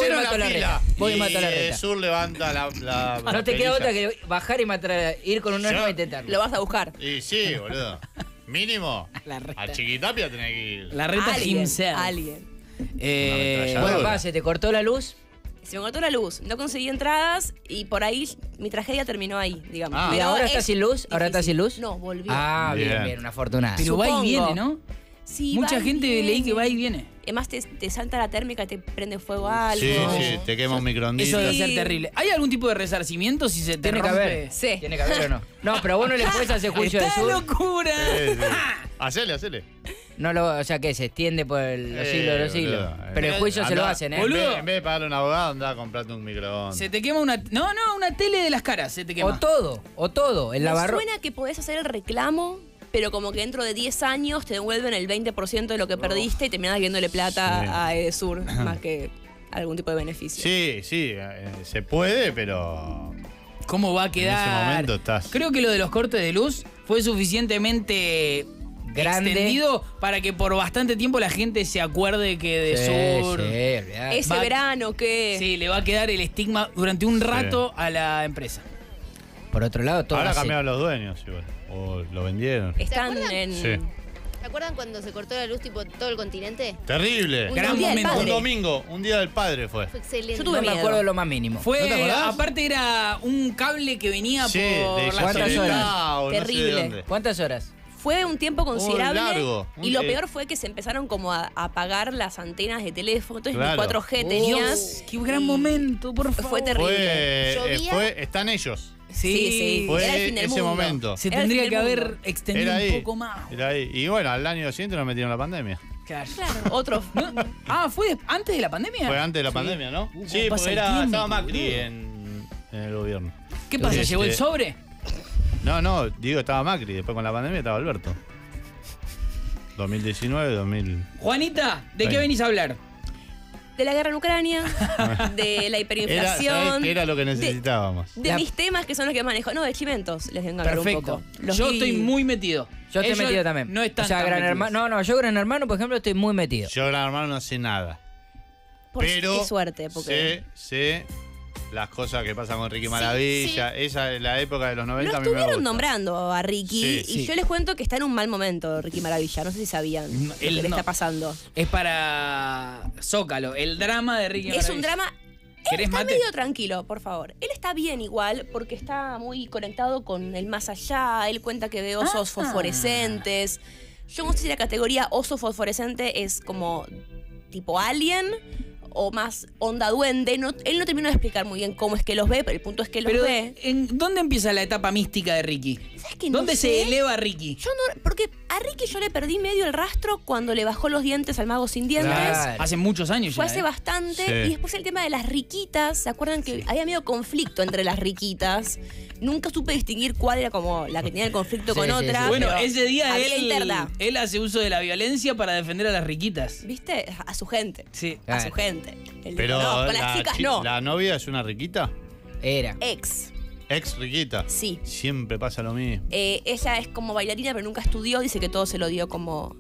voy y mato la reta. Sur levanta la no te queda otra que bajar y matar, ir con un arma y intentarlo. Lo vas a buscar. Y sí, boludo. Mínimo. A Chiquitapia tenés que ir. La reta himself. Alguien. Bueno, se te cortó la luz. Se me cortó la luz, no conseguí entradas y por ahí mi tragedia terminó ahí, digamos. Pero ahora está sin luz, No, volvió. Bien, una afortunada. Pero va y viene, ¿no? Sí, mucha gente leí que va y viene. Además te salta la térmica, te prende fuego algo. Sí, te quema un microondito. Eso debe ser terrible. ¿Hay algún tipo de resarcimiento si se te rompe? Tiene que haber. Sí. Tiene que haber o no. No, pero vos no le podés hacer juicio de sur. ¡Está locura! Hacele. No lo, o sea que se extiende por los siglos de los siglos. Pero el juicio se lo hacen, boludo. En vez de pagarle a un abogado, andá a comprarte un microondas. Se te quema una... No, una tele de las caras se te quema. O todo. El lavarro... Suena que podés hacer el reclamo, pero como que dentro de 10 años te devuelven el 20% de lo que perdiste y terminás viéndole plata a Edesur, más que algún tipo de beneficio. Sí, se puede, pero... ¿Cómo va a quedar? En ese momento estás... Creo que lo de los cortes de luz fue suficientemente... grande. Extendido para que por bastante tiempo la gente se acuerde que Edesur ese verano que... Sí, le va a quedar el estigma durante un rato a la empresa. Por otro lado, todo ahora cambiaron los dueños igual. O lo vendieron. Están en... Sí. ¿Se acuerdan cuando se cortó la luz tipo todo el continente? Terrible. Gran momento. Un domingo, un día del padre fue excelente. Yo tuve miedo. Me acuerdo de lo más mínimo. ¿No te acordás? Aparte era un cable que venía por la ciudad. Terrible. ¿Cuántas horas? Fue un tiempo considerable y lo peor fue que se empezaron como a apagar las antenas de teléfono. Entonces ni 4G tenías. Dios, ¡qué gran momento, por favor! Fue terrible. Están ellos. Sí, fue era el fin del ese mundo. Momento. Se era tendría que haber extendido era un ahí, poco más. Era ahí. Y bueno, al año siguiente nos metieron la pandemia. Claro. Otro. ¿No? Ah, ¿fue antes de la pandemia? Fue antes de la pandemia, ¿no? Sí, porque estaba Macri en el gobierno. ¿Qué pasa? Entonces, ¿llegó el sobre? No, digo, estaba Macri. Después con la pandemia estaba Alberto. 2019, 2000. Juanita, ¿de qué venís a hablar? De la guerra en Ucrania, de la hiperinflación. Era lo que necesitábamos. De mis temas que son los que manejo. No, de alimentos, les vengo a hablar un poco. Yo estoy muy metido. Yo estoy metido también. No están tan metidos. Yo Gran Hermano, por ejemplo, estoy muy metido. Yo Gran Hermano no sé nada. Pero qué suerte, porque sé las cosas que pasan con Ricky Maravilla. Sí. Esa es la época de los 90. Lo estuvieron nombrando a Ricky. Sí, Yo les cuento que está en un mal momento Ricky Maravilla. No sé si sabían lo que le está pasando. Es para Zócalo. El drama de Ricky Maravilla. Es un drama... Él está medio tranquilo, por favor. Él está bien igual, porque está muy conectado con el más allá. Él cuenta que ve osos fosforescentes. Yo no sé si la categoría oso fosforescente es como tipo alien... o más onda duende. Él no terminó de explicar muy bien cómo es que los ve, pero el punto es que los ve. ¿Dónde empieza la etapa mística de Ricky? ¿Sabes que no ¿Dónde sé? Se eleva Ricky? Yo no, porque a Ricky yo le perdí medio el rastro cuando le bajó los dientes al mago sin dientes. Claro. Hace muchos años fue ya. Fue hace bastante. Sí. Y después el tema de las riquitas. ¿Se acuerdan que había medio conflicto entre las riquitas? Nunca supe distinguir cuál era como la que tenía el conflicto con otra. Sí. Bueno, ese día él hace uso de la violencia para defender a las riquitas. ¿Viste? A su gente. Sí. A su gente. Pero no, con las chicas no. ¿La novia es una riquita? Era. ¿Ex riquita? Sí. Siempre pasa lo mismo. Ella es como bailarina, pero nunca estudió. Dice que todo se lo dio como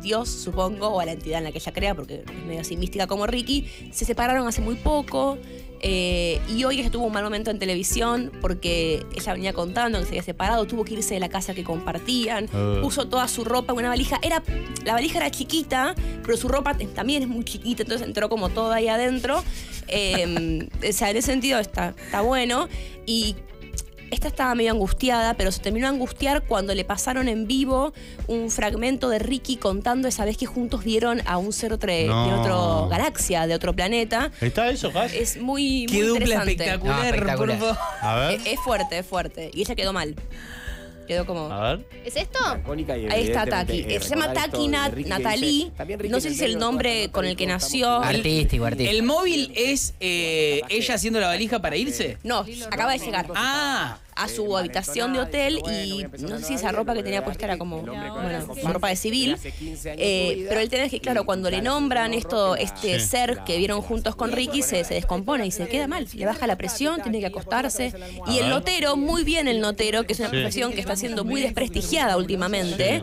Dios, supongo, o a la entidad en la que ella crea, porque es medio así mística como Ricky. Se separaron hace muy poco. Y hoy ella tuvo un mal momento en televisión porque ella venía contando que se había separado, tuvo que irse de la casa que compartían, puso toda su ropa en una valija. La valija era chiquita, pero su ropa también es muy chiquita, entonces entró como toda ahí adentro. O sea, en ese sentido está bueno. Y esta estaba medio angustiada, pero se terminó de angustiar cuando le pasaron en vivo un fragmento de Ricky contando esa vez que juntos vieron a un 03 de otra galaxia, de otro planeta. ¿Está eso, Cas? Es muy, muy interesante. Qué dupla espectacular, por favor. A ver. Es fuerte, es fuerte. Y ella quedó mal. Quedó como... A ver. ¿Es esto? Ahí está Taki. Se llama Taki Natalie. No sé si es el nombre con el que nació. Artístico. ¿El móvil es ella haciendo la valija para irse? No, acaba de llegar. A su habitación de hotel y no sé si esa ropa que tenía puesta era como ropa de civil. Pero el tema es que, claro, cuando le nombran este ser que vieron juntos con Ricky, se descompone y se queda mal. Le baja la presión, tiene que acostarse. Y el notero, muy bien el notero, que es una profesión que está siendo muy desprestigiada últimamente,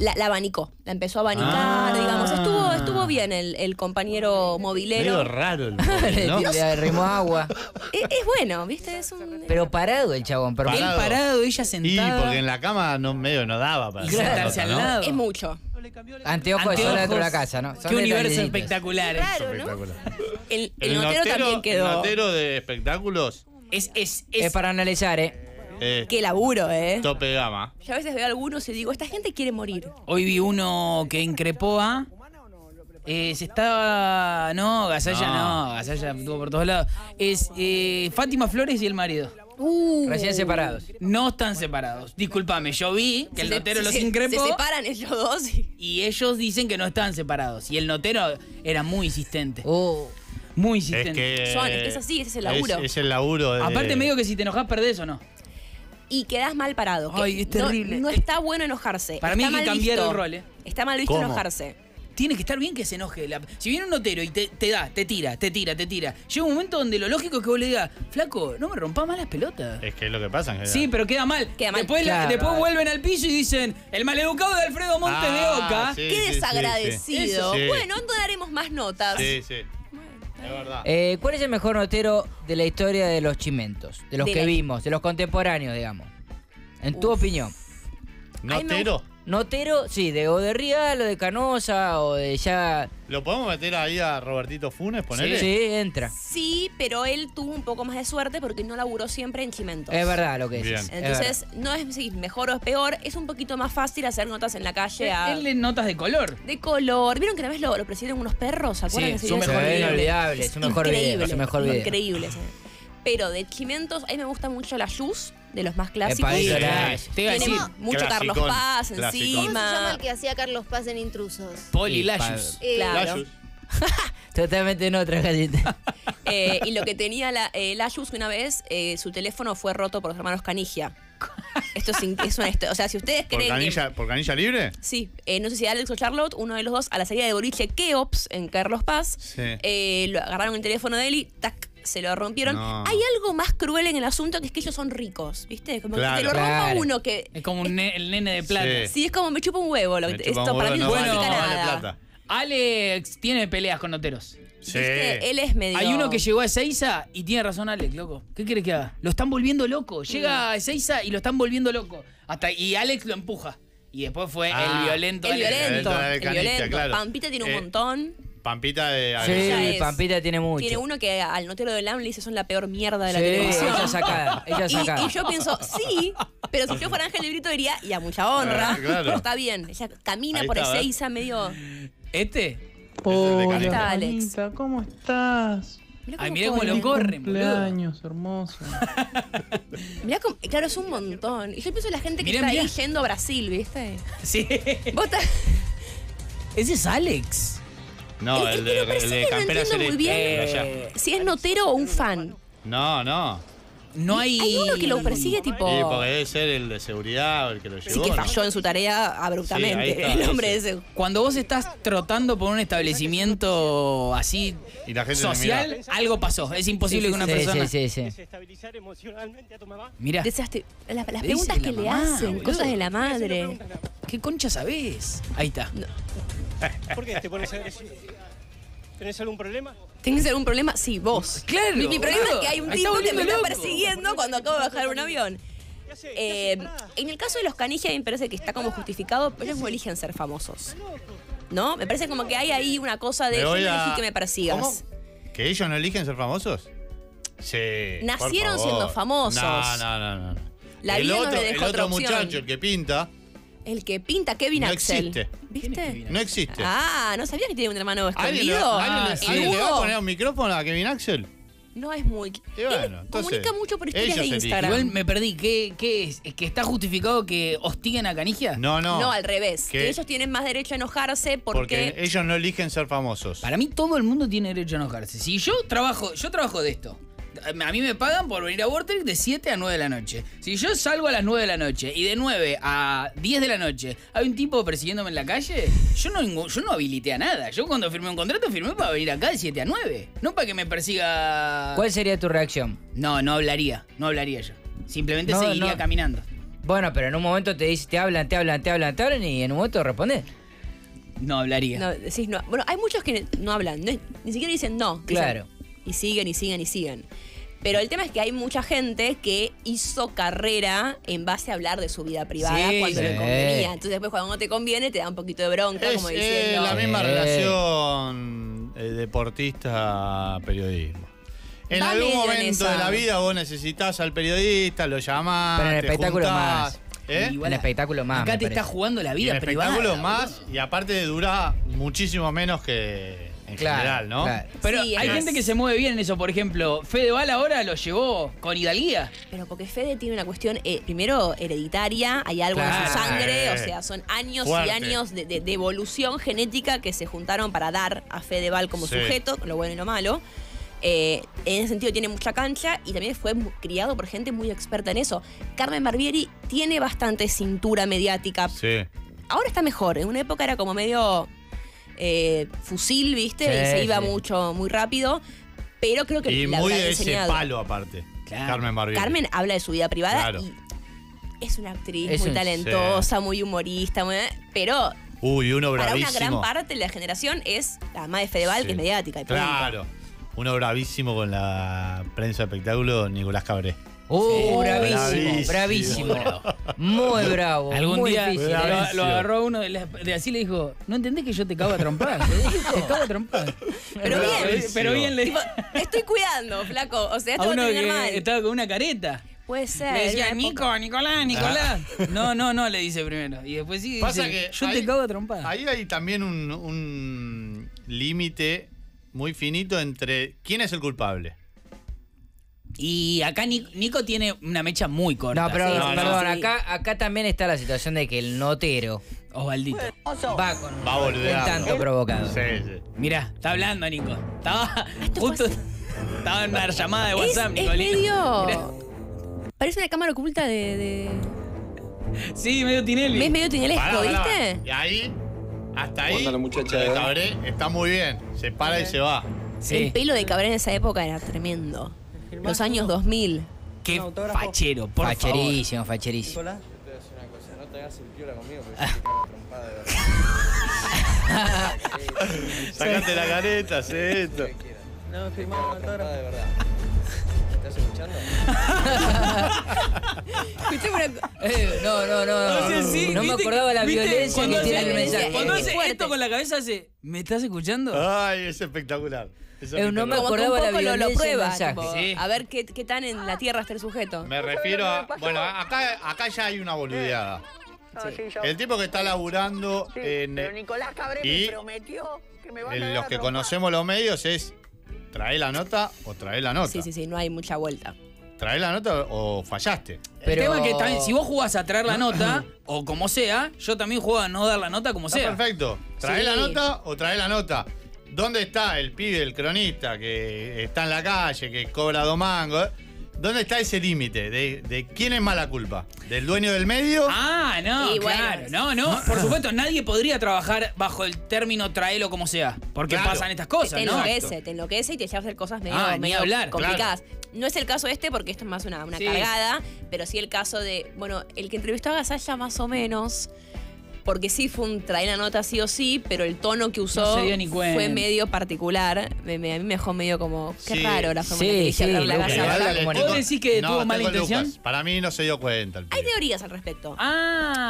la abanicó. La empezó a abanicar, digamos. Estuvo bien el compañero movilero. Medio raro el móvil, ¿no? Le arrimó agua. Es bueno, ¿viste? Pero parado. El chabón, pero él parado, ella sentada. Y porque en la cama medio no daba para sentarse al lado. Es mucho. Anteojos de sol dentro de la casa, ¿no? Qué universo espectacular. El notero también quedó. El notero de espectáculos es para analizar, qué laburo, tope de gama. Yo a veces veo algunos y digo, esta gente quiere morir. Hoy vi uno que increpó a... se estaba... No, Gasalla no. Gasalla estuvo por todos lados. Es Fátima Flores y el marido. Recién separados. No están separados. Disculpame, yo vi que el notero los increpó. Se separan ellos dos. Y ellos dicen que no están separados. Y el notero era muy insistente. Muy insistente. Es así, ese es el laburo. Es el laburo. Aparte, medio que si te enojás, perdés o no. Y quedás mal parado. Ay, es terrible. No está bueno enojarse. Para mí hay que cambiar el rol. Está mal visto enojarse. Tiene que estar bien que se enoje. Si viene un notero y te tira. Llega un momento donde lo lógico es que vos le digas, flaco, no me rompas más las pelotas. Es que es lo que pasa. Sí, pero queda mal. Después, claro, después vuelven al piso y dicen, el maleducado de Alfredo Montes de Oca. Sí, qué desagradecido. Sí. Bueno, no daremos más notas. Sí. Es verdad. ¿Cuál es el mejor notero de la historia de los chimentos? De los que vimos, de los contemporáneos, digamos. En tu opinión. ¿Notero? Notero, sí, de Rial o de Canosa o de ya... ¿Lo podemos meter ahí a Robertito Funes, ponele? Sí, entra. Sí, pero él tuvo un poco más de suerte porque no laburó siempre en chimentos. Es verdad lo que dices. Entonces, no es mejor o es peor, es un poquito más fácil hacer notas en la calle. Denle notas de color. De color. ¿Vieron que una vez lo presiden unos perros? ¿Se acuerdan? Sí, es un mejor video. Increíble. pero de chimentos, a mí me gusta mucho la Yus, de los más clásicos. Tiene mucho Carlos Paz encima. ¿Cómo se llama el que hacía Carlos Paz en Intrusos? Polilayus. Claro. Totalmente en otra galleta. Y lo que tenía Layus una vez, su teléfono fue roto por los hermanos Canigia. Esto es una historia. O sea, si ustedes creen. ¿Por Canilla Libre? Sí. No sé si Alex o Charlotte, uno de los dos, a la salida de boliche Keops en Carlos Paz, sí, lo agarraron el teléfono de él y ¡tac! Se lo rompieron. No. Hay algo más cruel en el asunto, que es que ellos son ricos, ¿viste? Como claro, que te lo rompa uno que. Es como el nene de plata. Sí, sí, es como me chupa un huevo. Lo que, esto para mí no significa nada. Alex tiene peleas con noteros. Sí. Él es medio. Hay uno que llegó a Ezeiza y tiene razón Alex, loco. ¿Qué querés que haga? Lo están volviendo loco. Llega a Ezeiza y lo están volviendo loco. Y Alex lo empuja. Y después fue el violento. El violento. Claro. Pampita tiene un montón. Pampita de Alex. Sí, Pampita tiene mucho. Tiene uno que al notero de LAM le dice son la peor mierda de la televisión. Ella sacada. Y yo pienso, sí, pero si yo fuera Ángel de Brito diría, y a mucha honra, claro, pero está bien. Ella camina ahí por Ezeiza medio. Hola, está Alex. ¿Cómo estás? Ay, mirá cómo lo corren, cumpleaños, hermoso. Mirá cómo, claro, es un montón. Y yo pienso en la gente que está ahí yendo a Brasil, ¿viste? Sí. ¿Vos ese es Alex? No, el de Campera Celeste. No entiendo muy bien si es notero o un fan. No hay. Hay uno que lo persigue tipo. Sí, porque debe ser el de seguridad o el que lo llevó. Sí, que falló en su tarea abruptamente. Sí, el hombre ese. Cuando vos estás trotando por un establecimiento así y la gente social, algo pasó. Es imposible que una persona. Desestabilizar emocionalmente a tu mamá. Mirá. Las preguntas que le hacen, boludo, cosas de la madre. ¿Qué concha sabés? Ahí está. No. ¿Por qué te pones agresivo? ¿Tenés algún problema? ¿Tenés algún problema? Sí, vos. Claro. Mi problema es que hay un tipo que me está persiguiendo cuando acabo de bajar un avión. En el caso de los Canigia, me parece que está como justificado, pero ellos eligen ser famosos. ¿No? Me parece como que hay ahí una cosa de yo elegí que me persigas. ¿Cómo? ¿Que ellos no eligen ser famosos? Sí. Nacieron siendo famosos. No. La vida no le dejó otra opción. El otro muchacho, el que pinta Kevin Axel. No existe. ¿Viste? No existe. Ah, no sabía que tiene un hermano escondido. ¿Alguien le va a poner un micrófono a Kevin Axel? No es muy. Bueno, comunica mucho por historias de Instagram. Igual me perdí. ¿Qué es? ¿Es que está justificado que hostiguen a Canigia? No. No, al revés. Que ellos tienen más derecho a enojarse porque ellos no eligen ser famosos. Para mí todo el mundo tiene derecho a enojarse. Si yo trabajo de esto. A mí me pagan por venir a Vortex de 7 a 9 de la noche. Si yo salgo a las 9 de la noche y de 9 a 10 de la noche hay un tipo persiguiéndome en la calle, yo no habilité a nada. Yo cuando firmé un contrato firmé para venir acá de 7 a 9, no para que me persiga. ¿Cuál sería tu reacción? No hablaría yo. Simplemente seguiría caminando. Bueno, pero en un momento te dicen, te hablan y en un momento respondés. No hablaría. No, decís no. Bueno, hay muchos que no hablan, ni siquiera dicen no. Claro. Dicen, y siguen. Pero el tema es que hay mucha gente que hizo carrera en base a hablar de su vida privada cuando le convenía. Entonces después cuando no te conviene te da un poquito de bronca, como diciendo. Es la misma relación deportista-periodismo. En algún momento de la vida vos necesitás al periodista, lo llamás, pero en el espectáculo más. Igual el espectáculo más. Acá te estás jugando la vida privada. El espectáculo más, y aparte dura muchísimo menos que. En general, ¿no? Claro. Pero sí, hay gente que se mueve bien en eso. Por ejemplo, Fedeval ahora lo llevó con hidalguía. Pero porque Fede tiene una cuestión, primero, hereditaria. Hay algo en su sangre. O sea, son años y años de evolución genética que se juntaron para dar a Fedeval como sujeto, lo bueno y lo malo. En ese sentido tiene mucha cancha y también fue criado por gente muy experta en eso. Carmen Barbieri tiene bastante cintura mediática. Sí. Ahora está mejor. En una época era como medio... fusil, ¿viste? Sí, y se iba mucho, muy rápido. Pero creo que... Y la muy de ese palo, aparte. Claro. Carmen Barbieri. Carmen habla de su vida privada y es una actriz muy talentosa, muy humorista, pero... Uy, uno bravísimo. Para una gran parte de la generación es la madre de Fedeval, que es mediática. Y claro. Uno bravísimo con la prensa de espectáculo, Nicolás Cabré. Bravísimo. Muy bravo. Algún día lo agarró a uno de así, le dijo, ¿no entendés que yo te cago a trompar? Te cago a trompar. Pero bien le dijo. Estoy cuidando, flaco. O sea, esto va a terminar mal. Estaba con una careta. Puede ser. Le decía, Nicolás. No, le dice primero. Y después sí dice, yo te cago a trompar. Ahí hay también un límite muy finito entre quién es el culpable. Y acá Nico tiene una mecha muy corta. No, pero ¿sí? no, perdón, acá también está la situación de que el notero Osvaldito va con un tanto provocado. Sí, sí. Mirá, está hablando Nico. Estaba en una llamada de WhatsApp, Nicolino. Parece una cámara oculta de... Sí, medio Tinelli. Es medio tinelesco, ¿viste? Y ahí, hasta ahí, la muchacha de Cabré está muy bien. Se para y se va. Sí. El pelo de Cabré en esa época era tremendo. Los años 2000. Qué fachero, por favor. Facherísimo, facherísimo. Nicolás, te voy a decir una cosa. No te hagas el piola conmigo porque yo te cago trompada de verdad. Sacate la careta, hace esto. No, firmame un autógrafo de verdad. ¿Estás escuchando? No me acordaba la violencia que tiene el mensaje. Cuando hace esto con la cabeza hace... ¿Me estás escuchando? Ay, es espectacular. No me acordaba la violencia del mensaje. Sí. A ver qué tan en la tierra está el sujeto. Me refiero a... Bueno, acá ya hay una boludeada. Sí. El tipo que está laburando en... Pero Nicolás Cabré me prometió que me va a dar los que conocemos los medios es... Trae la nota o trae la nota. Sí, no hay mucha vuelta. Trae la nota o fallaste. Pero... El tema es que también, si vos jugás a traer la nota o como sea, yo también juego a no dar la nota como sea. Perfecto. Trae la nota o trae la nota. ¿Dónde está el pibe, el cronista que está en la calle, que cobra dos mangos? ¿Dónde está ese límite de quién es mala culpa? ¿Del dueño del medio? Ah, no, claro. Bueno. No. Por supuesto, nadie podría trabajar bajo el término traelo como sea. Porque pasan estas cosas, ¿no? Te enloquece y te lleva a hacer cosas medio complicadas. Claro. No es el caso este, porque esto es más una cargada, pero sí el caso de... Bueno, el que entrevistó a Gasalla más o menos... Porque sí fue un traer la nota sí o sí, pero el tono que usó fue medio particular. A mí me dejó medio como... Qué raro la forma que dije hablar la Gasalla. ¿Vos decís que tuvo mala intención? Lucas. Para mí no se dio cuenta. Hay teorías al respecto.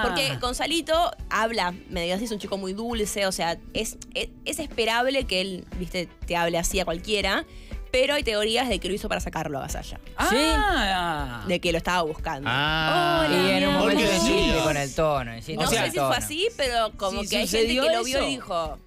Porque Gonzalito habla, me digas, es un chico muy dulce, o sea, es esperable que él, viste, te hable así a cualquiera. Pero hay teorías de que lo hizo para sacarlo a Gasalla. ¿Sí? De que lo estaba buscando. Y en un momento con el tono. No sé si fue así, pero como que hay gente que lo vio y dijo...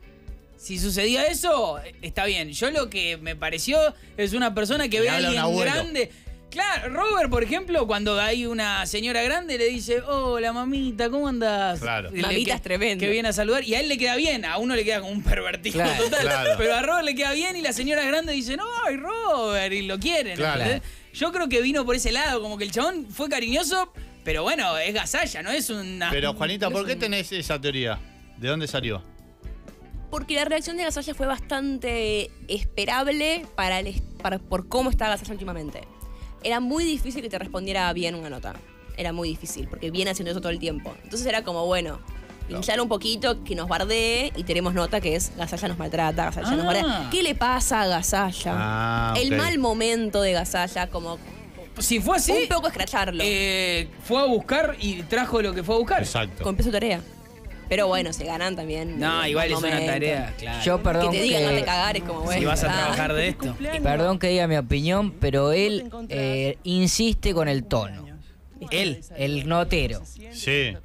Si sucedía eso, está bien. Yo lo que me pareció es una persona que ve a alguien grande... Claro, Robert, por ejemplo, cuando hay una señora grande le dice, hola mamita, ¿cómo andás? Claro. Mamita es tremendo. Que viene a saludar y a él le queda bien, a uno le queda como un pervertido total. Claro. Pero a Robert le queda bien y las señoras grandes dicen, ¡ay, Robert! Y lo quieren. Claro. Yo creo que vino por ese lado, como que el chabón fue cariñoso, pero bueno, es Gasalla, no es una... Pero Juanita, ¿por qué tenés esa teoría? ¿De dónde salió? Porque la reacción de Gasalla fue bastante esperable por cómo está Gasalla últimamente. Era muy difícil que te respondiera bien una nota. Era muy difícil, porque viene haciendo eso todo el tiempo. Entonces era como, bueno, hinchar un poquito, que nos bardee, y tenemos nota que es Gasalla nos maltrata, Gasalla nos bardea. ¿Qué le pasa a Gasalla? El mal momento de Gasalla, como... Si fue así... Un poco escracharlo. Fue a buscar y trajo lo que fue a buscar. Exacto. Cumplió su tarea. Pero bueno, se ganan también. No, igual es una tarea, claro. Yo, perdón, que te digan no te cagar es como bueno. Si vas a trabajar de esto. Perdón que diga mi opinión, pero él insiste con el tono. Él, el notero. Sí.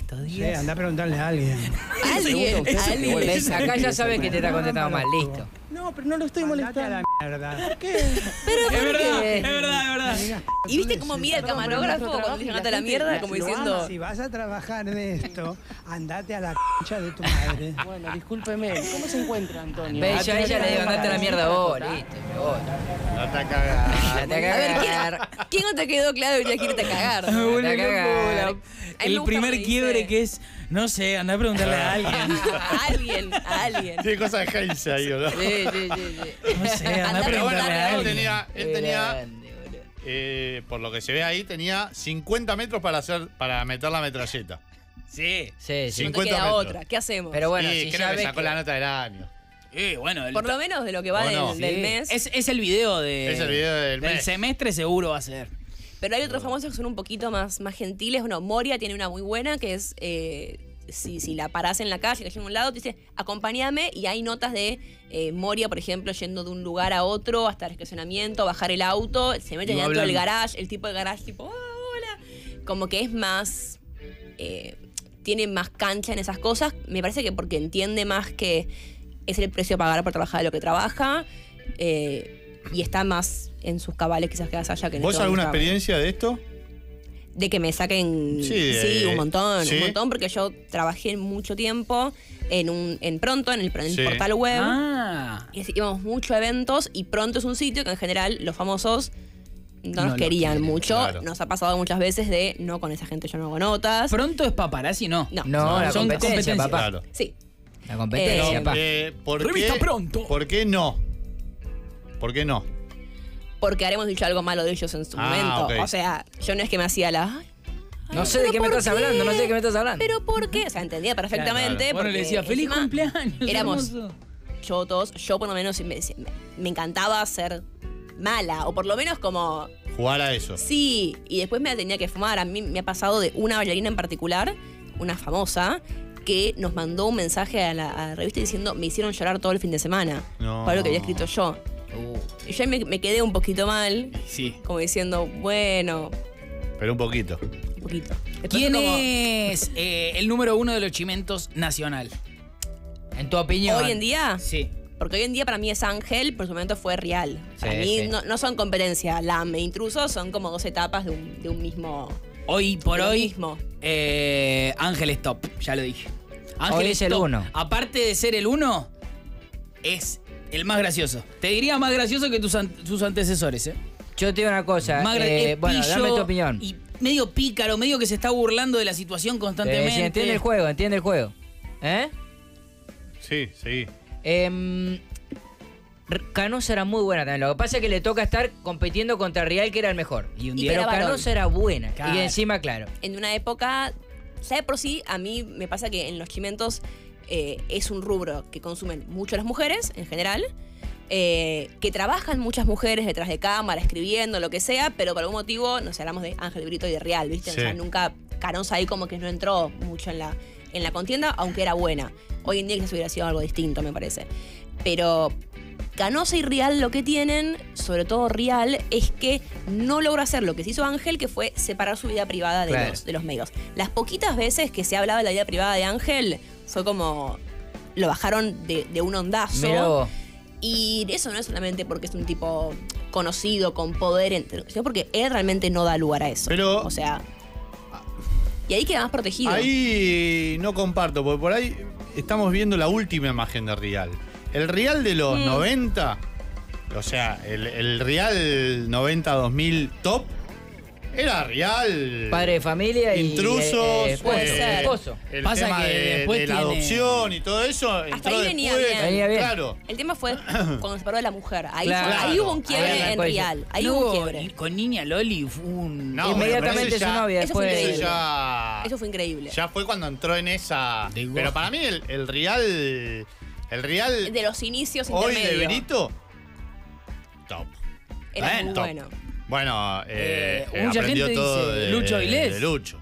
Estos días. Andá a preguntarle a alguien. Acá ya sabes que te está contestando mal, listo. No, pero no lo estoy molestando. ¿Por qué? Es verdad. Y viste cómo mira el camarógrafo cuando dice andate a la mierda, como diciendo... Si vas a trabajar de esto, andate a la concha de tu madre. Bueno, discúlpeme, ¿cómo se encuentra Antonio? Yo a ella le digo andate a la mierda vos, listo, no te a cagar. A ver, ¿quién no te quedó claro que ya quiere te cagar? El primer quiebre que es... No sé, andá a preguntarle a alguien. A alguien. Tiene cosas de Heise ahí, ¿no? Sí. No sé, andá a preguntarle a alguien. Él tenía por lo que se ve ahí, tenía 50 metros para meter la metralleta. Sí. 50 metros. Otra. ¿Qué hacemos? Pero bueno, sí, si creo que sacó la nota del año. Bueno, por lo menos de lo que va del mes. Es el video del mes. El semestre seguro va a ser. Pero hay otros famosos que son un poquito más gentiles. Bueno, Moria tiene una muy buena que es... si la parás en la calle, la llevas a un lado, te dice, acompáñame. Y hay notas de Moria, por ejemplo, yendo de un lugar a otro, hasta el estacionamiento, bajar el auto, se mete dentro del garage, el tipo de garage tipo, hola. Como que es más... tiene más cancha en esas cosas. Me parece que porque entiende más que es el precio a pagar por trabajar de lo que trabaja. Y está más... en sus cabales quizás que Gasalla. ¿Vos alguna experiencia de esto? De que me saquen, sí, un montón, porque yo trabajé mucho tiempo en el portal web. Ah. Y íbamos mucho a eventos y Pronto es un sitio que en general los famosos no nos querían mucho. Claro. Nos ha pasado muchas veces de no con esa gente yo no hago notas. Pronto es paparazzi, no. No, son competencia, papá. Claro. Sí. La competencia, papá. ¿Por qué no? Porque haremos dicho algo malo de ellos en su momento. Okay. O sea, yo no es que me hacía la... No sé de qué me estás hablando. Pero ¿por qué? O sea, entendía perfectamente. Claro. Bueno, le decía, feliz cumpleaños. Éramos chotos. Yo por lo menos me encantaba ser mala. O por lo menos como... jugar a eso. Sí. Y después me la tenía que fumar. A mí me ha pasado de una bailarina en particular, una famosa, que nos mandó un mensaje a la revista diciendo, me hicieron llorar todo el fin de semana. No. Por lo que había escrito yo. Y yo me quedé un poquito mal. Sí. Como diciendo, bueno. Pero un poquito. Un poquito. Después ¿Quién es el número 1 de los chimentos nacional? En tu opinión. ¿Hoy en día? Sí. Porque hoy en día para mí es Ángel, por su momento fue Rial. Para mí no son competencia. LAM e Intrusos son como dos etapas de un mismo. Hoy por hoy. Mismo. Ángel es top, ya lo dije. Ángel hoy es el top. 1. Aparte de ser el 1, es el más gracioso. Te diría más gracioso que sus antecesores, ¿eh? Yo te digo una cosa. Bueno, dame tu opinión. Y medio pícaro, medio que se está burlando de la situación constantemente. Sí, entiende el juego. ¿Eh? Sí. Canosa era muy buena también. Lo que pasa es que le toca estar compitiendo contra Rial, que era el mejor. Pero Canosa era buena. Claro. Y encima, claro. En una época... ¿Sabes por sí? A mí me pasa que en los chimentos... es un rubro que consumen mucho las mujeres en general, que trabajan muchas mujeres detrás de cámara, escribiendo, lo que sea, pero por algún motivo, no sé, hablamos de Ángel de Brito y de Rial, ¿viste? Sí. O sea, nunca Canosa ahí como que no entró mucho en la contienda, aunque era buena. Hoy en día quizás hubiera sido algo distinto, me parece. Pero Canosa y Rial lo que tienen, sobre todo Rial, es que no logró hacer lo que se hizo Ángel, que fue separar su vida privada de, claro, de los medios. Las poquitas veces que se hablaba de la vida privada de Ángel... fue como... lo bajaron de un ondazo. Pero... y eso no es solamente porque es un tipo conocido, con poder, sino porque él realmente no da lugar a eso. Pero... o sea... y ahí queda más protegido. Ahí no comparto, porque por ahí estamos viendo la última imagen de Rial. El Rial de los 90... o sea, el Rial 90-2000 top... era Rial. Padre de familia y... intrusos. Esposo. El pasa tema que de la adopción y todo eso. Hasta ahí venía bien. Claro. El tema fue cuando se separó de la mujer. Ahí hubo un quiebre en Rial. Ahí hubo un quiebre. Con Niña Loli fue un... no, inmediatamente su novia. Eso fue increíble. Eso fue increíble. Ya fue cuando entró en esa... pero para mí el Rial... el Rial... de los inicios intermedios. Hoy de Benito... top. Era muy bueno. Bueno, mucha aprendió gente todo dice, de Lucho Avilés. De Lucho.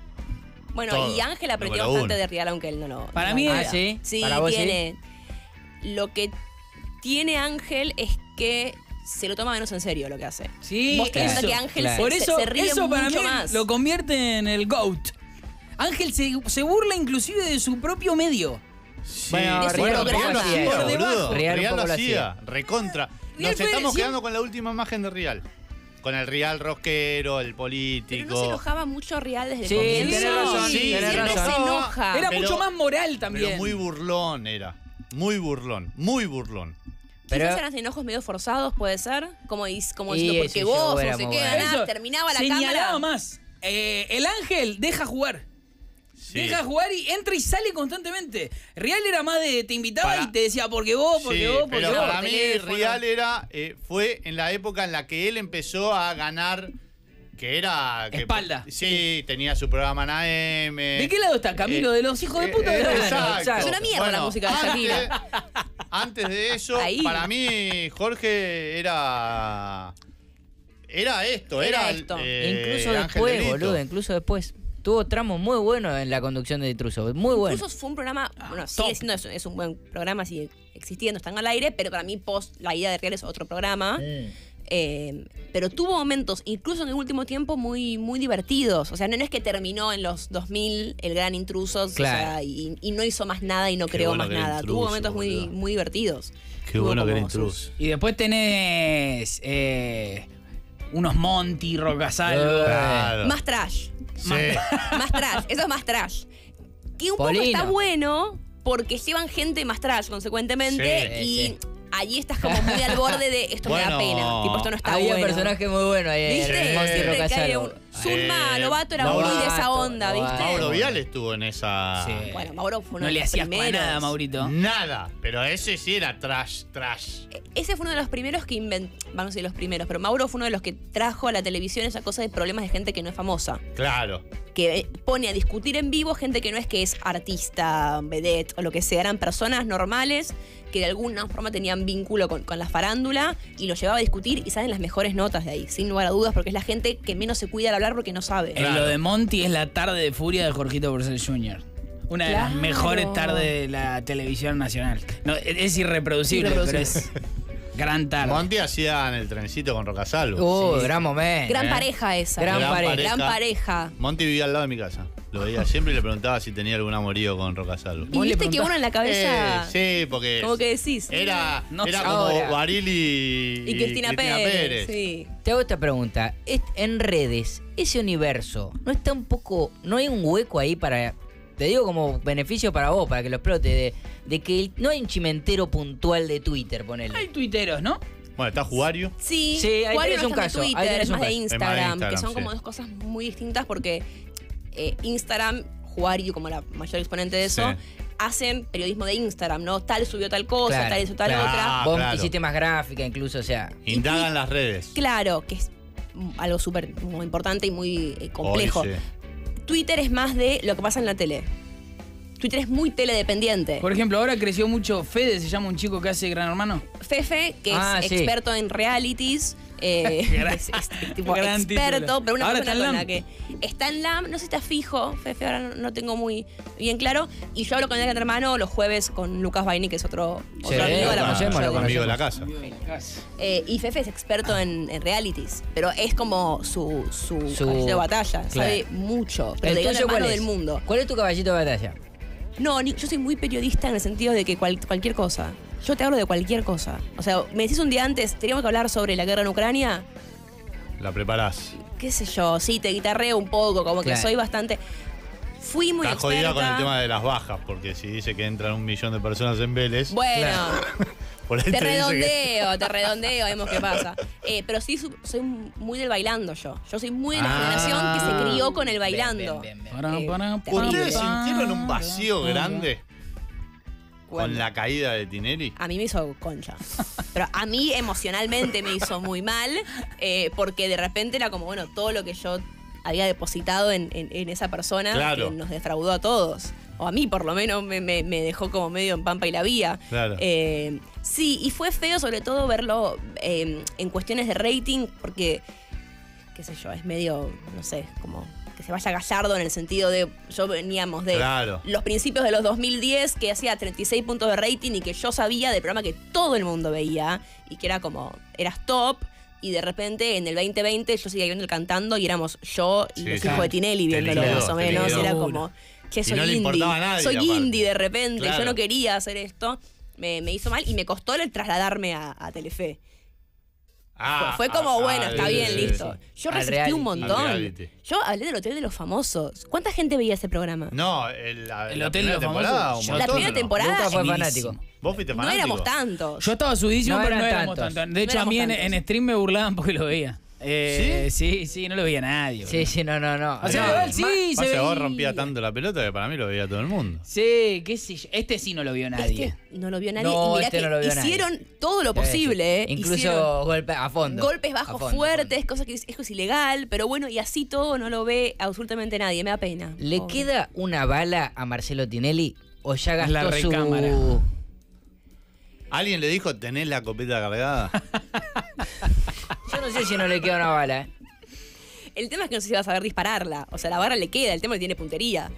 Bueno, todo. Y Ángel aprendió bastante de Rial, aunque él no lo... para mí es... sí, tiene... sí. Lo que tiene Ángel es que se lo toma menos en serio lo que hace. Sí, vos tenés que Ángel se ríe eso mucho más. Lo convierte en el GOAT. Ángel se burla inclusive de su propio medio. Sí. Bueno, Rial lo hacía, boludo. Rial lo hacía, recontra. Nos estamos quedando con la última imagen de Rial. Con el Rial rosquero, el político. Pero no se enojaba mucho Rial desde el comienzo. Tenés razón. Se enoja. Era mucho más moral también. Pero muy burlón era. Muy burlón. Pero eran enojos medio forzados, puede ser. Como diciendo, porque vos, no sé qué, ganás, terminaba la cámara. Señalaba más. El Ángel deja jugar. Sí. Deja jugar y entra y sale constantemente. Rial era más de... te invitaba y te decía, porque vos. Pero para mí Rial era... fue en la época en la que él empezó a ganar... que era... que, espalda. Sí, tenía su programa en AM. ¿De qué lado está? Camilo de los hijos de puta. Es una mierda la música de Shakira. Antes de eso, ahí, para mí Jorge era... Era esto. Incluso después. Tuvo tramos muy buenos en la conducción de Intrusos. Muy bueno. Intrusos fue un programa... bueno, sigue siendo... es un buen programa, sigue existiendo, están al aire, pero para mí post la idea de Rial es otro programa. Sí. Pero tuvo momentos, incluso en el último tiempo, muy, muy divertidos. O sea, no es que terminó en los 2000 el gran Intrusos, claro, o sea, y no hizo más nada y no creó más nada. Tuvo momentos muy, muy divertidos. Qué bueno que era Intrusos. Y después tenés... unos Monty, Gasalla. Claro. Más trash. Sí. Más trash. Eso es más trash. Que un Polino. Poco está bueno porque llevan gente más trash, consecuentemente. Sí, y sí. Allí estás como muy al borde de esto bueno, me da pena. Tipo, esto no está bueno. Había un personaje muy bueno ahí. ¿Viste? Siempre cae un... Zulma Lobato era muy de esa onda, ¿viste? Mauro Vial estuvo en esa... Sí. Bueno, Mauro fue uno de los primeros. No le hacías nada, Maurito. Nada. Pero ese sí era trash, trash. Ese fue uno de los primeros que inventó... Bueno, no sé los primeros, pero Mauro fue uno de los que trajo a la televisión esa cosa de problemas de gente que no es famosa. Claro. Que pone a discutir en vivo gente que no es que es artista, vedette o lo que sea. Eran personas normales que de alguna forma tenían vínculo con la farándula y lo llevaba a discutir y salen las mejores notas de ahí, sin lugar a dudas, porque es la gente que menos se cuida al hablar porque no sabe. Claro. Lo de Monty es la tarde de furia de Jorgito Porcel Jr. Una de las mejores tardes de la televisión nacional. No, es irreproducible, pero es gran tarde. Monty hacía en el trencito con Rocasalvo. Sí. Gran momento. Gran pareja esa. Gran pareja. Monty vivía al lado de mi casa. Lo veía siempre y le preguntaba si tenía algún amorío con Rocasalvo. ¿Y viste que uno en la cabeza? Sí, porque... Como que decís. Era como Baril y Cristina Pérez. Sí. Te hago esta pregunta. En redes, ese universo, ¿no está un poco... ¿No hay un hueco ahí para... Te digo como beneficio para vos, para que lo explote, de que no hay un chimentero puntual de Twitter, ponele. Hay tuiteros, ¿no? Bueno, está Juario. Sí, sí, ahí tenés un caso. Twitter, ahí tenés un caso. Instagram, que son como dos cosas muy distintas porque Instagram, Juario como la mayor exponente de eso, hacen periodismo de Instagram, ¿no? Tal subió tal cosa, tal hizo tal otra. Vos hiciste más gráfica incluso, o sea. Indagan las redes. Claro, que es algo súper importante y muy complejo. Oye, sí. Twitter es más de lo que pasa en la tele. Twitter es muy teledependiente. Por ejemplo, ahora creció mucho Fede, se llama un chico que hace Gran Hermano. Fefe, que es experto en realities. Es tipo experto, título. Pero una ahora persona con la que está en LAM, no sé si está fijo, Fefe, ahora no tengo muy bien claro. Y yo hablo con el Gran Hermano los jueves con Lucas Baini, que es otro amigo de la casa. Y Fefe es experto en realities, pero es como su caballito de batalla, sabe mucho. Pero de Gran Hermano del mundo. ¿Cuál es tu caballito de batalla? No, yo soy muy periodista en el sentido de que cualquier cosa. Yo te hablo de cualquier cosa. O sea, me decís un día antes, teníamos que hablar sobre la guerra en Ucrania. La preparás. Qué sé yo, sí, te guitarreo un poco, como que soy bastante... Fui muy experta. Está jodida con el tema de las bajas, porque si dice que entran 1 millón de personas en Vélez... Bueno, te redondeo, vemos qué pasa. Pero sí, soy muy del bailando yo. Yo soy muy de la generación que se crió con el bailando. ¿Ustedes sintieron un vacío grande? ¿Cuándo? ¿Con la caída de Tinelli? A mí me hizo concha. Pero a mí emocionalmente me hizo muy mal, porque de repente era como, bueno, todo lo que yo había depositado en esa persona que nos defraudó a todos. O a mí, por lo menos, me dejó como medio en pampa y la vía. Claro. Sí, y fue feo sobre todo verlo en cuestiones de rating, porque, qué sé yo, es medio, no sé, como... que se vaya Gallardo en el sentido de... Yo veníamos de los principios de los 2010 que hacía 36 puntos de rating y que yo sabía del programa que todo el mundo veía y que era como... Eras top y de repente en el 2020 yo seguía viendo el Cantando y éramos yo y los hijos de Tinelli viéndolo más o menos. Era como... Che, soy indie. Soy indie de repente. Yo no quería hacer esto. Me hizo mal y me costó el trasladarme a Telefe. Fue como, bueno, está bien, listo. Yo resistí un montón. Yo hablé del Hotel de los Famosos. ¿Cuánta gente veía ese programa? No, el Hotel de los Famosos. La primera temporada. Nunca fue fanático. Vos fuiste fanático. No éramos tantos. Yo estaba subidísimo, pero no éramos tantos. De hecho, a mí en stream me burlaban porque lo veía. Sí, no lo veía nadie. No. O sea, sí, vos rompía tanto la pelota que para mí lo veía todo el mundo. Sí, qué sé yo. Este sí no lo vio nadie. No lo vio nadie. No, y mirá que no lo vio hicieron nadie. Todo lo posible. Incluso golpes a fondo. Golpes bajos fuertes, cosas que es ilegal, pero bueno, y así todo no lo ve absolutamente nadie. Me da pena. ¿Le queda una bala a Marcelo Tinelli o ya gastó la recámara? ¿Alguien le dijo tenés la copeta cargada? Yo no sé si no le queda una bala, El tema es que no sé si va a saber dispararla. O sea, la barra le queda, el tema es que tiene puntería.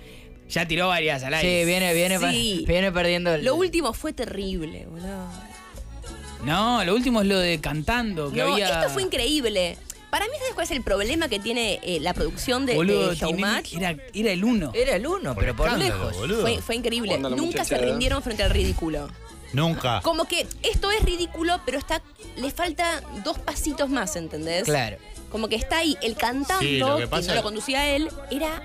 Ya tiró varias al aire. Sí, viene perdiendo el... Lo último fue terrible, boludo. No, lo último es lo de Cantando. Esto fue increíble. Para mí, ¿sabes cuál es el problema que tiene la producción de Showmatch? Era el uno. Era el uno, pero por lejos. Fue increíble. Nunca se rindieron frente al ridículo. Nunca. Como que esto es ridículo, pero le falta 2 pasitos más, ¿entendés? Claro. Como que está ahí, el cantando, sí, lo que pasa, no lo conducía él, era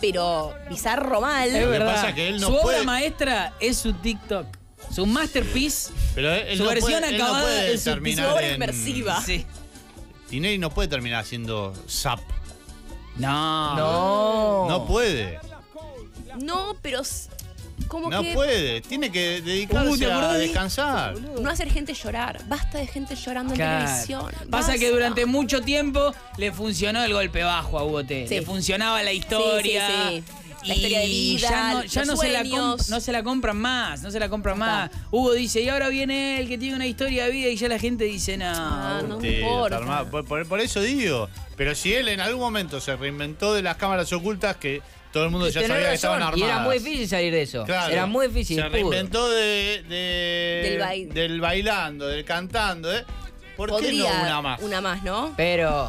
pero bizarro mal. Lo que pasa es que él no su puede... obra maestra es su TikTok. Su masterpiece, pero él su no versión puede, acabada no puede su obra inmersiva. Sí. Tinelli no puede terminar haciendo zap. No. No. No puede. No, pero... Como no que... puede, tiene que dedicarse a descansar. No hacer gente llorar, basta de gente llorando en televisión. Basta. Pasa que durante mucho tiempo le funcionó el golpe bajo a Hugo T. Sí. Le funcionaba la historia. Sí, sí, sí. La historia de vida, ya no se la compran más. Hugo dice, y ahora viene él que tiene una historia de vida y ya la gente dice, no, no me importa. Por eso digo, pero si él en algún momento se reinventó de las cámaras ocultas que... Todo el mundo ya sabía que estaban armadas. Y era muy difícil salir de eso. Claro, era muy difícil. Se reinventó del bailando, del cantando. ¿Por qué no una más? Una más, ¿no? Pero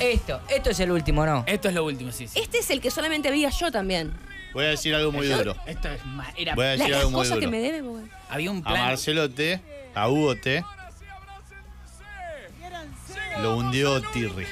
esto es el último, ¿no? Esto es lo último, sí, sí. Este es el que solamente veía yo también. Voy a decir algo muy duro. Esto es más... Voy a decir algo muy duro. Que me debe, porque... Había un plan. A Marcelo T, a Hugo T, lo hundió Tirri.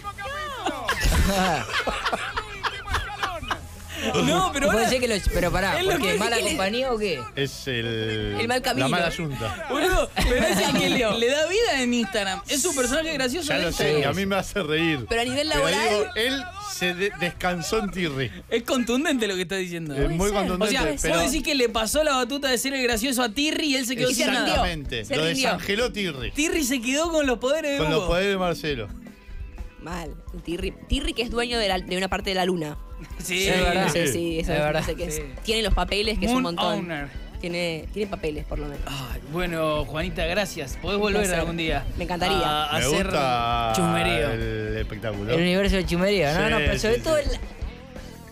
No, pero ahora... que pero pará, ¿porque mala compañía o qué? Es el mal camino. La mala yunta. Boludo, pero es el que le da vida en Instagram. Es un personaje gracioso. Ya lo sé, a mí me hace reír. Pero a nivel laboral... Digo, él se descansó en Tirri. Es contundente lo que está diciendo. Es muy contundente. O sea, puedo decir que le pasó la batuta de ser el gracioso a Tirri y él se quedó sin nada. Exactamente, lo desangeló Tirri. Tirri se quedó con los poderes de Hugo. Con los poderes de Marcelo. Mal, Tirri que es dueño de una parte de la luna. Sí, es verdad. Sí, sí, eso es verdad. Sí. Tiene los papeles, que Moon es un montón. Tiene papeles, por lo menos. Ay, bueno, Juanita, gracias. Podés volver algún día. Me encantaría. A me hacer gusta chumerío. El espectáculo. El universo de chumerío. Sí, no, pero sobre todo el...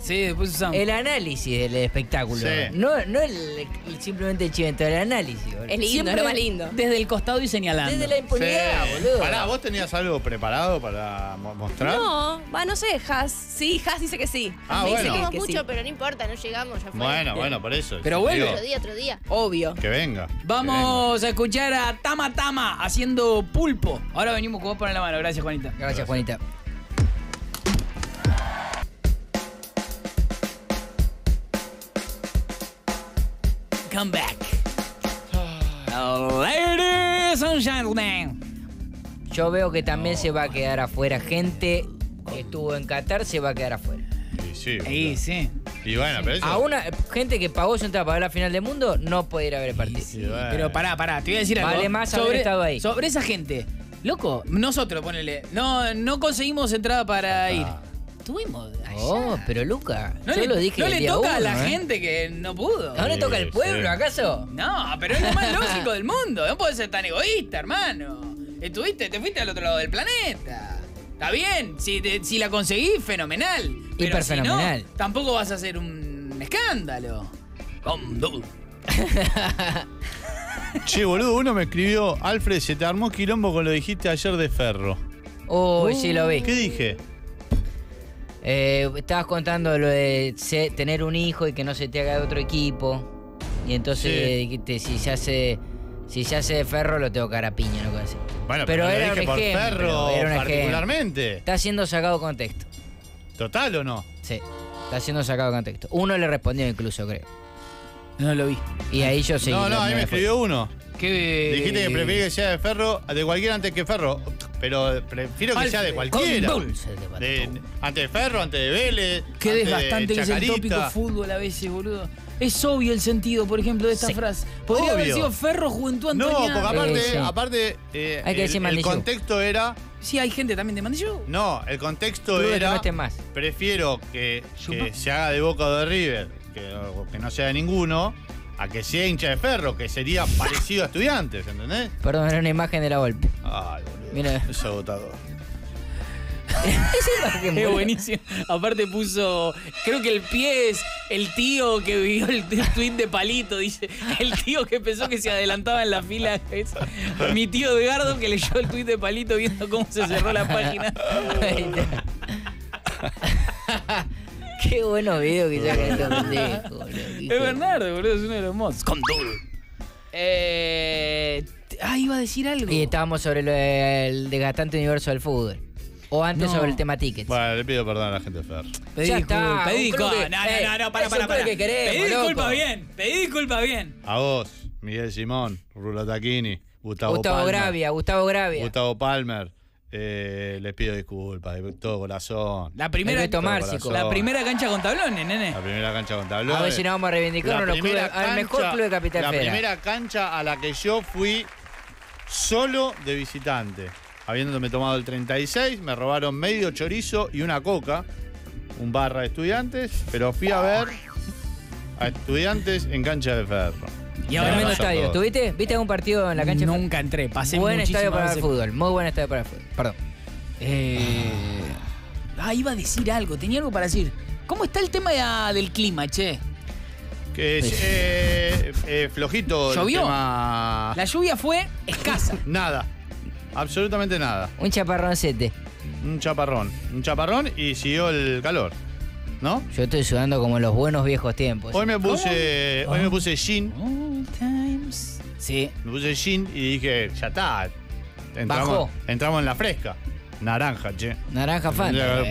Sí, después usamos. El análisis del espectáculo. Sí. No el simplemente el chivento, el análisis. Boludo. Es lindo, es lo más lindo. Desde el costado y señalando. Desde la impunidad, sí, boludo. Pará, ¿vos tenías algo preparado para mostrar? No, no sé, Has. Sí, Has dice que sí. Ah, me bueno. Dice que mucho, sí. Pero no importa, no llegamos. Ya fue. Bueno, por eso. Pero bueno. Otro día. Obvio. Que venga. Vamos a escuchar a Tama Tama haciendo Pulpo. Ahora venimos con vos para la mano. Gracias, Juanita. Gracias. Juanita. Come back. Ladies and gentlemen. Yo veo que también se va a quedar afuera gente que estuvo en Qatar, se va a quedar afuera. Y sí. Ahí, sí. Y bueno, pero eso... A una gente que pagó su entrada para ver la final del mundo no puede ir a ver el partido. Sí, bueno. Pero pará, te voy a decir algo. Vale más haber estado ahí. Sobre esa gente. Loco, nosotros, ponele. No conseguimos entrada para ir. Estuvimos allá. Oh, pero Lucas, yo le dije, no le toca a la gente que no pudo. ¿No le toca al pueblo, acaso? No, pero es lo más lógico del mundo. No podés ser tan egoísta, hermano. Te fuiste al otro lado del planeta. Está bien, si la conseguís, fenomenal. Pero hiperfenomenal. Si no, tampoco vas a hacer un escándalo. Che, boludo, uno me escribió, Alfred, se te armó quilombo con lo dijiste ayer de Ferro. Uy, sí lo vi. ¿Qué dije? Estabas contando lo de tener un hijo y que no se te haga de otro equipo. Y entonces dijiste, si se hace de Ferro, lo tengo cara piña, no casi. Bueno, pero era un ejemplo, Ferro era un particularmente. Ejemplo. Está siendo sacado contexto. ¿Total o no? Sí, está siendo sacado contexto. Uno le respondió incluso, creo. No lo vi. Y ahí yo seguí. No, ahí me escribió uno. ¿Qué? Dijiste que preferís que sea de Ferro, de cualquiera antes que Ferro. Pero prefiero que sea de cualquiera. Antes de Ferro, antes de Vélez. Qué desgastante que es el tópico fútbol a veces, boludo. Es obvio el sentido, por ejemplo, de esta frase. Podría haber sido Ferro, Juventud Antoniana. No, porque aparte el contexto era... Sí, hay gente también de Mandillú. No, el contexto era... Prefiero que se haga de Boca o de River, que no sea de ninguno, a que sea hincha de Ferro, que sería parecido a Estudiantes, ¿entendés? Perdón, era una imagen de la Volpe. Ay, boludo. Mira. Es agotador. Es buenísimo. Aparte puso, creo que el pie es el tío que vio el tweet de Palito, dice, el tío que pensó que se adelantaba en la fila. Es mi tío Edgardo que leyó el tweet de Palito viendo cómo se cerró la página. Qué buenos videos que sacan. Es Bernardo, boludo, es uno de los mods. Iba a decir algo. Y estábamos sobre el desgastante universo del fútbol. o antes sobre el tema tickets. Bueno, le pido perdón a la gente de Fer. Pedí disculpas. No, para. Pedí disculpas bien, A vos, Miguel Simón, Rulo Tacchini, Gustavo Gravia. Gustavo Palmer. Les pido disculpas de todo corazón. La primera cancha con tablones, nene. La primera cancha con tablones. A ver si nos vamos a reivindicar al mejor club de Capital Federal. La primera cancha a la que yo fui solo de visitante. Habiéndome tomado el 36, me robaron medio chorizo y una coca. Un barra de Estudiantes. Pero fui a ver a Estudiantes en cancha de Ferro. Y ahora tremendo estadio. ¿Tuviste? ¿Viste algún partido en la cancha? Nunca entré. Pasé buen estadio para el fútbol. Muy buen estadio para el fútbol. Perdón. Iba a decir algo. Tenía algo para decir. ¿Cómo está el tema del clima, che? Que es flojito. ¿Llovió? El tema... La lluvia fue escasa. Nada. Absolutamente nada. Un chaparroncete. Un chaparrón y siguió el calor. ¿No? Yo estoy sudando como en los buenos viejos tiempos. Hoy me puse jean. Sí. Me puse jean y dije, ya está. Entramos en la fresca. Naranja, che. Naranja fan. Era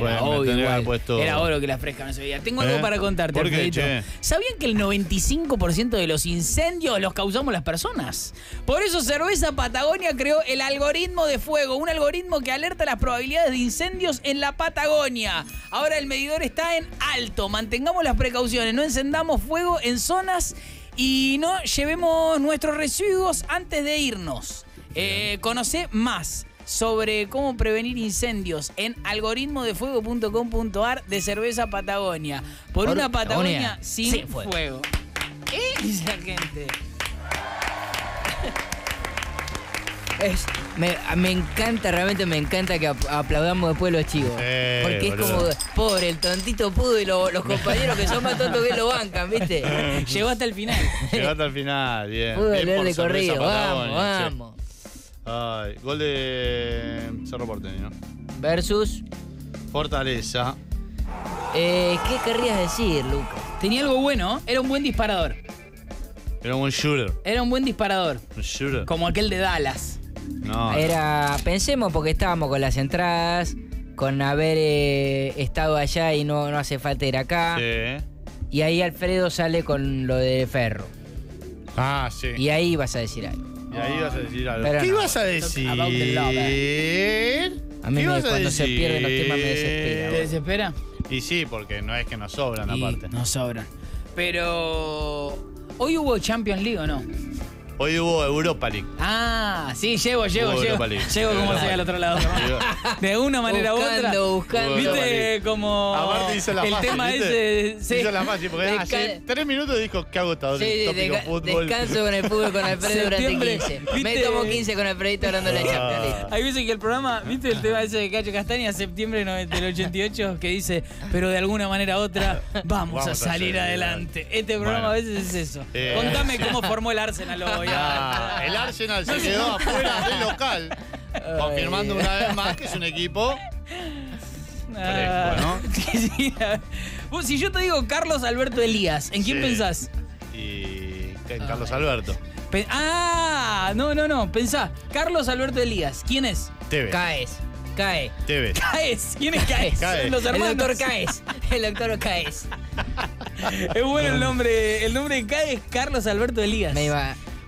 oro que la fresca no se veía. Tengo algo para contarte, Alfredito. ¿Sabían que el 95% de los incendios los causamos las personas? Por eso Cerveza Patagonia creó el algoritmo de fuego, un algoritmo que alerta las probabilidades de incendios en la Patagonia. Ahora el medidor está en alto. Mantengamos las precauciones, no encendamos fuego en zonas y no llevemos nuestros residuos antes de irnos. Conocé más sobre cómo prevenir incendios en algoritmodefuego.com.ar de Cerveza Patagonia. Por una Patagonia sin fuego. Esa gente. Me encanta, realmente me encanta que aplaudamos después los chivos. Porque boludo. Es como, pobre, el tontito pudo y los compañeros que son más tontos que lo bancan, ¿viste? Llegó hasta el final. Bien. Pudo leer de corrido. Vamos. Ay, gol de Cerro Porteño versus Fortaleza. ¿Qué querrías decir, Lucas? Tenía algo bueno, era un buen disparador. Era un buen shooter. Como aquel de Dallas. No. Pensemos porque estábamos con las entradas, con haber estado allá y no hace falta ir acá. Sí. Y ahí Alfredo sale con lo de Ferro. Ah, sí. Y ahí vas a decir algo. Y ahí ibas a decir algo. Pero ¿qué ibas a decir? A mí cuando se pierden los temas me desespera. ¿Te desespera? Y sí, porque no es que nos sobran aparte. Nos sobran. Pero... ¿Hoy hubo Champions League o no? Hoy hubo Europa League. Ah, sí, llego como sea al otro lado. De una manera u otra. Viste como... Aparte hizo la fácil. El tema ese... Sí. Hizo la fácil, porque hace 3 minutos dijo que agotado. Sí, descanso con el fútbol con Alfredo durante 15. Me tomo 15 con Alfredito hablando de la Champions League. Ahí dice que el programa, viste el tema ese de Cacho Castaña, septiembre del 88, que dice, pero de alguna manera u otra, vamos a salir adelante. Este programa a veces es eso. Contame cómo formó el Arsenal hoy. El Arsenal se quedó afuera del local, confirmando una vez más que es un equipo fresco, ¿no? Vos, si yo te digo Carlos Alberto Elías, ¿en quién pensás? Y en Carlos Alberto. No, pensá, Carlos Alberto Elías, ¿quién es? Tevez. Caes. ¿Quién es Caes? Los hermanos. El doctor Caes. Es bueno el nombre. El nombre de Caes es Carlos Alberto Elías.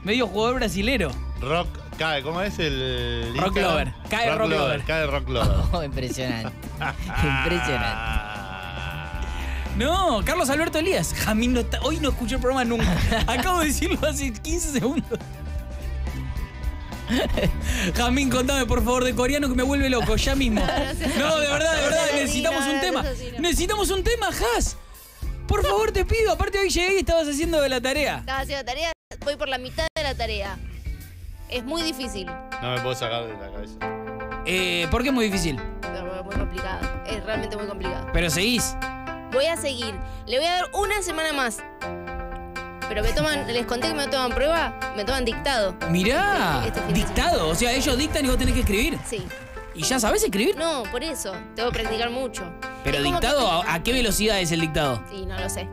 Medio jugador brasilero. Rock Cae, ¿cómo es el...? Rock Lover. Cae Rock Lover. Oh, impresionante. No, Carlos Alberto Elías. Jamín no está... Hoy no escuché el programa nunca. Acabo de decirlo hace 15 segundos. Jamín, contame por favor de coreano que me vuelve loco, ya mismo. No, de verdad, necesitamos un tema. Necesitamos un tema, Has. Por favor, te pido. Aparte hoy llegué y estabas haciendo la tarea. Voy por la mitad de la tarea. Es muy difícil. No me puedo sacar de la cabeza. ¿Por qué es muy difícil? Es muy complicado. Es realmente muy complicado. ¿Pero seguís? Voy a seguir. Le voy a dar una semana más. Pero me toman, les conté que me toman prueba, me toman dictado. Mirá, dictado, o sea, ellos dictan y vos tenés que escribir. Sí. ¿Y ya sabés escribir? No, por eso, tengo que practicar mucho. ¿Pero dictado? ¿A qué velocidad es el dictado? Sí, no lo sé.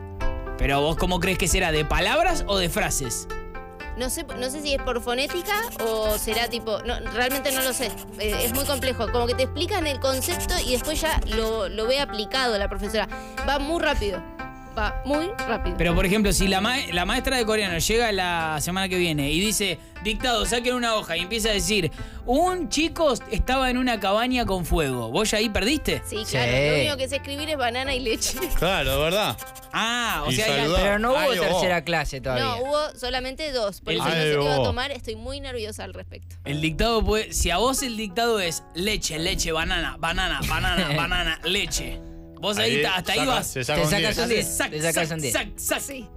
¿Pero vos cómo crees que será? ¿De palabras o de frases? No sé si es por fonética o será tipo... No, realmente no lo sé. Es muy complejo. Como que te explican el concepto y después ya lo ve aplicado la profesora. Va muy rápido. Va muy rápido. Pero, por ejemplo, si la maestra de coreano llega la semana que viene y dice... Dictado, saquen una hoja y empieza a decir... Un chico estaba en una cabaña con fuego. ¿Vos ya ahí perdiste? Sí, claro. Sí. Lo único que sé escribir es banana y leche. Claro, ¿verdad? Ah, o sea... Pero no hubo tercera clase todavía. No, hubo solamente dos. Por eso no sé qué va a tomar. Estoy muy nerviosa al respecto. El dictado puede... Si a vos el dictado es leche, leche, banana, banana, banana, banana, leche. Vos ahí hasta ahí vas. Te sacas un 10. Te sacas un 10. Sí.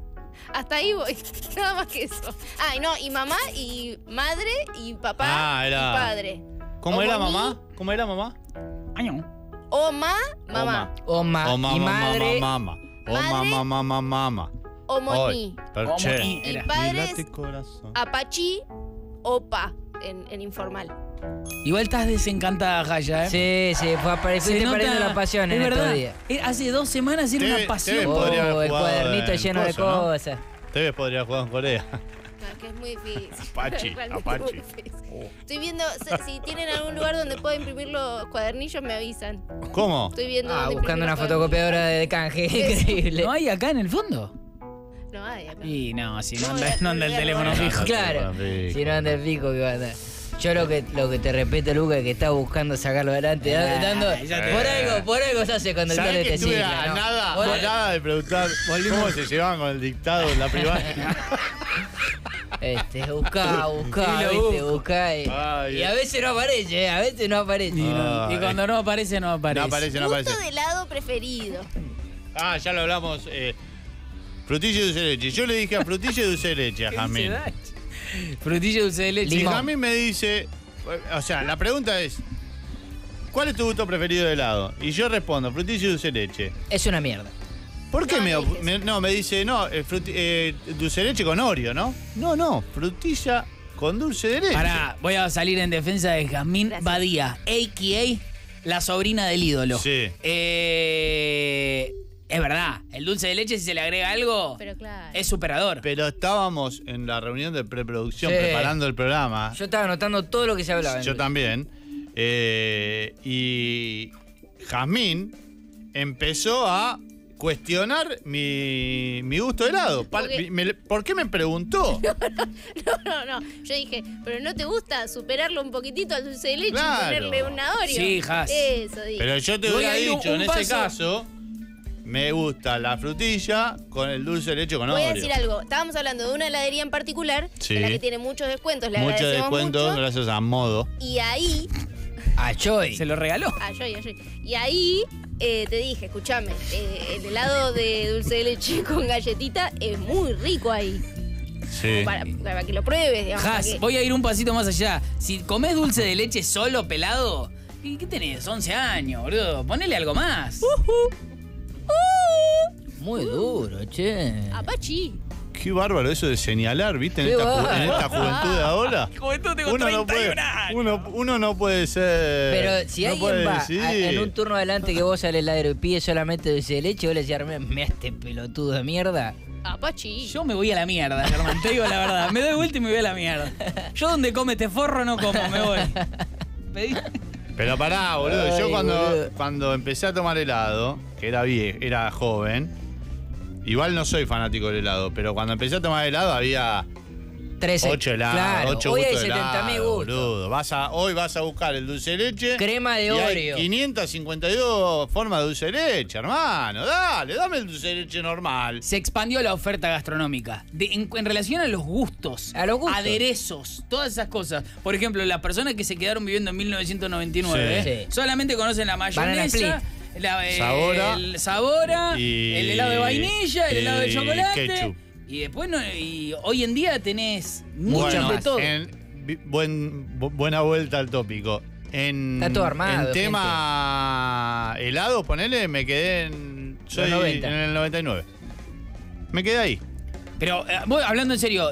Hasta ahí voy, nada más que eso. Ay, no, y mamá, y madre, y papá, y padre. ¿Cómo era mamá? ¿Cómo era mamá? Año. Oma, mamá. Oma, y madre. Mamá, mamá, mamá, mamá. Omoní. Y padres, apachí, opa, en informal. Igual estás desencantada, Jaya, ¿eh? Sí, sí, fuiste perdiendo la pasión en estos días. Hace 2 semanas era una pasión. El cuadernito lleno de cosas. Tevez podría jugar en Corea. No, que es muy difícil. Apache, Apache. Estoy viendo, si tienen algún lugar donde puedo imprimir los cuadernillos, me avisan. ¿Cómo? Estoy viendo. Buscando una fotocopiadora de canje, increíble. ¿No hay acá en el fondo? No hay acá. Y no, si no anda el teléfono fijo. Claro, si no anda el fijo que va a andar. Yo lo que te repito, Lucas, es que estás buscando sacarlo adelante. Por algo se hace cuando el padre te sigue. Nada de preguntar cómo se llevaban con el dictado en la primaria. Buscá. Y a veces no aparece, a veces no aparece. Y cuando no aparece, no aparece. Punto de lado preferido. Ah, ya lo hablamos. Frutilla y dulce de leche. Yo le dije a frutilla y dulce de leche a Jamín. Frutilla dulce de leche. Y Jamín me dice, o sea, la pregunta es, ¿cuál es tu gusto preferido de helado? Y yo respondo, frutilla y dulce de leche. Es una mierda. ¿Por qué me dice, no, dulce de leche con Oreo, ¿no? No, frutilla con dulce de leche. Pará, voy a salir en defensa de Jazmín Badía, a.k.a. la sobrina del ídolo. Sí. Es verdad, el dulce de leche, si se le agrega algo, pero claro, es superador. Pero estábamos en la reunión de preproducción, preparando el programa. Yo estaba anotando todo lo que se hablaba. Yo también. Y Jazmín empezó a cuestionar mi gusto de helado. ¿Por qué me preguntó? No. Yo dije, pero ¿no te gusta superarlo un poquitito al dulce de leche y ponerle un Oreo? Sí, Jaz. Eso dije. Pero yo te hubiera dicho, en ese caso... Me gusta la frutilla con el dulce de leche con Oreo. Voy a decir algo. Estábamos hablando de una heladería en particular, en la que tiene muchos descuentos. Muchos descuentos, gracias a Modo. Y ahí... A Joy. Se lo regaló. A Joy. Y ahí te dije, escúchame, el helado de dulce de leche con galletita es muy rico ahí. Sí. Para que lo pruebes, digamos. Jaz, voy a ir un pasito más allá. Si comés dulce de leche solo, pelado, ¿qué tenés? 11 años, boludo. Ponele algo más. Muy duro, che. Apache. Qué bárbaro eso de señalar, ¿viste? En esta juventud de ahora. Juventud tengo 31 años. Uno no puede ser. Pero si alguien va en un turno adelante que vos sales heladero y pide solamente dulce de leche, vos le decís, me este pelotudo de mierda. Apache. Yo me voy a la mierda, Germán, te digo la verdad. Me doy vuelta y me voy a la mierda. Yo donde come este forro no como, me voy. Pero pará, boludo. Yo cuando empecé a tomar helado, que era joven, igual no soy fanático del helado, pero cuando empecé a tomar helado había 13, 8 helados, claro, 8 hoy gustos de helado, boludo. Hoy vas a buscar el dulce de leche, crema de Oreo, 552 formas de dulce de leche, hermano. Dale, dame el dulce de leche normal. Se expandió la oferta gastronómica en relación a los gustos, aderezos, todas esas cosas. Por ejemplo, las personas que se quedaron viviendo en 1999 solamente conocen la mayonesa, el sabora, el helado de vainilla, el helado de chocolate, ketchup. Y después y hoy en día tenés muchas de todo. Buena vuelta al tópico. Está todo armado. En tema helado, ponele, me quedé en el 99. Me quedé ahí. Pero hablando en serio,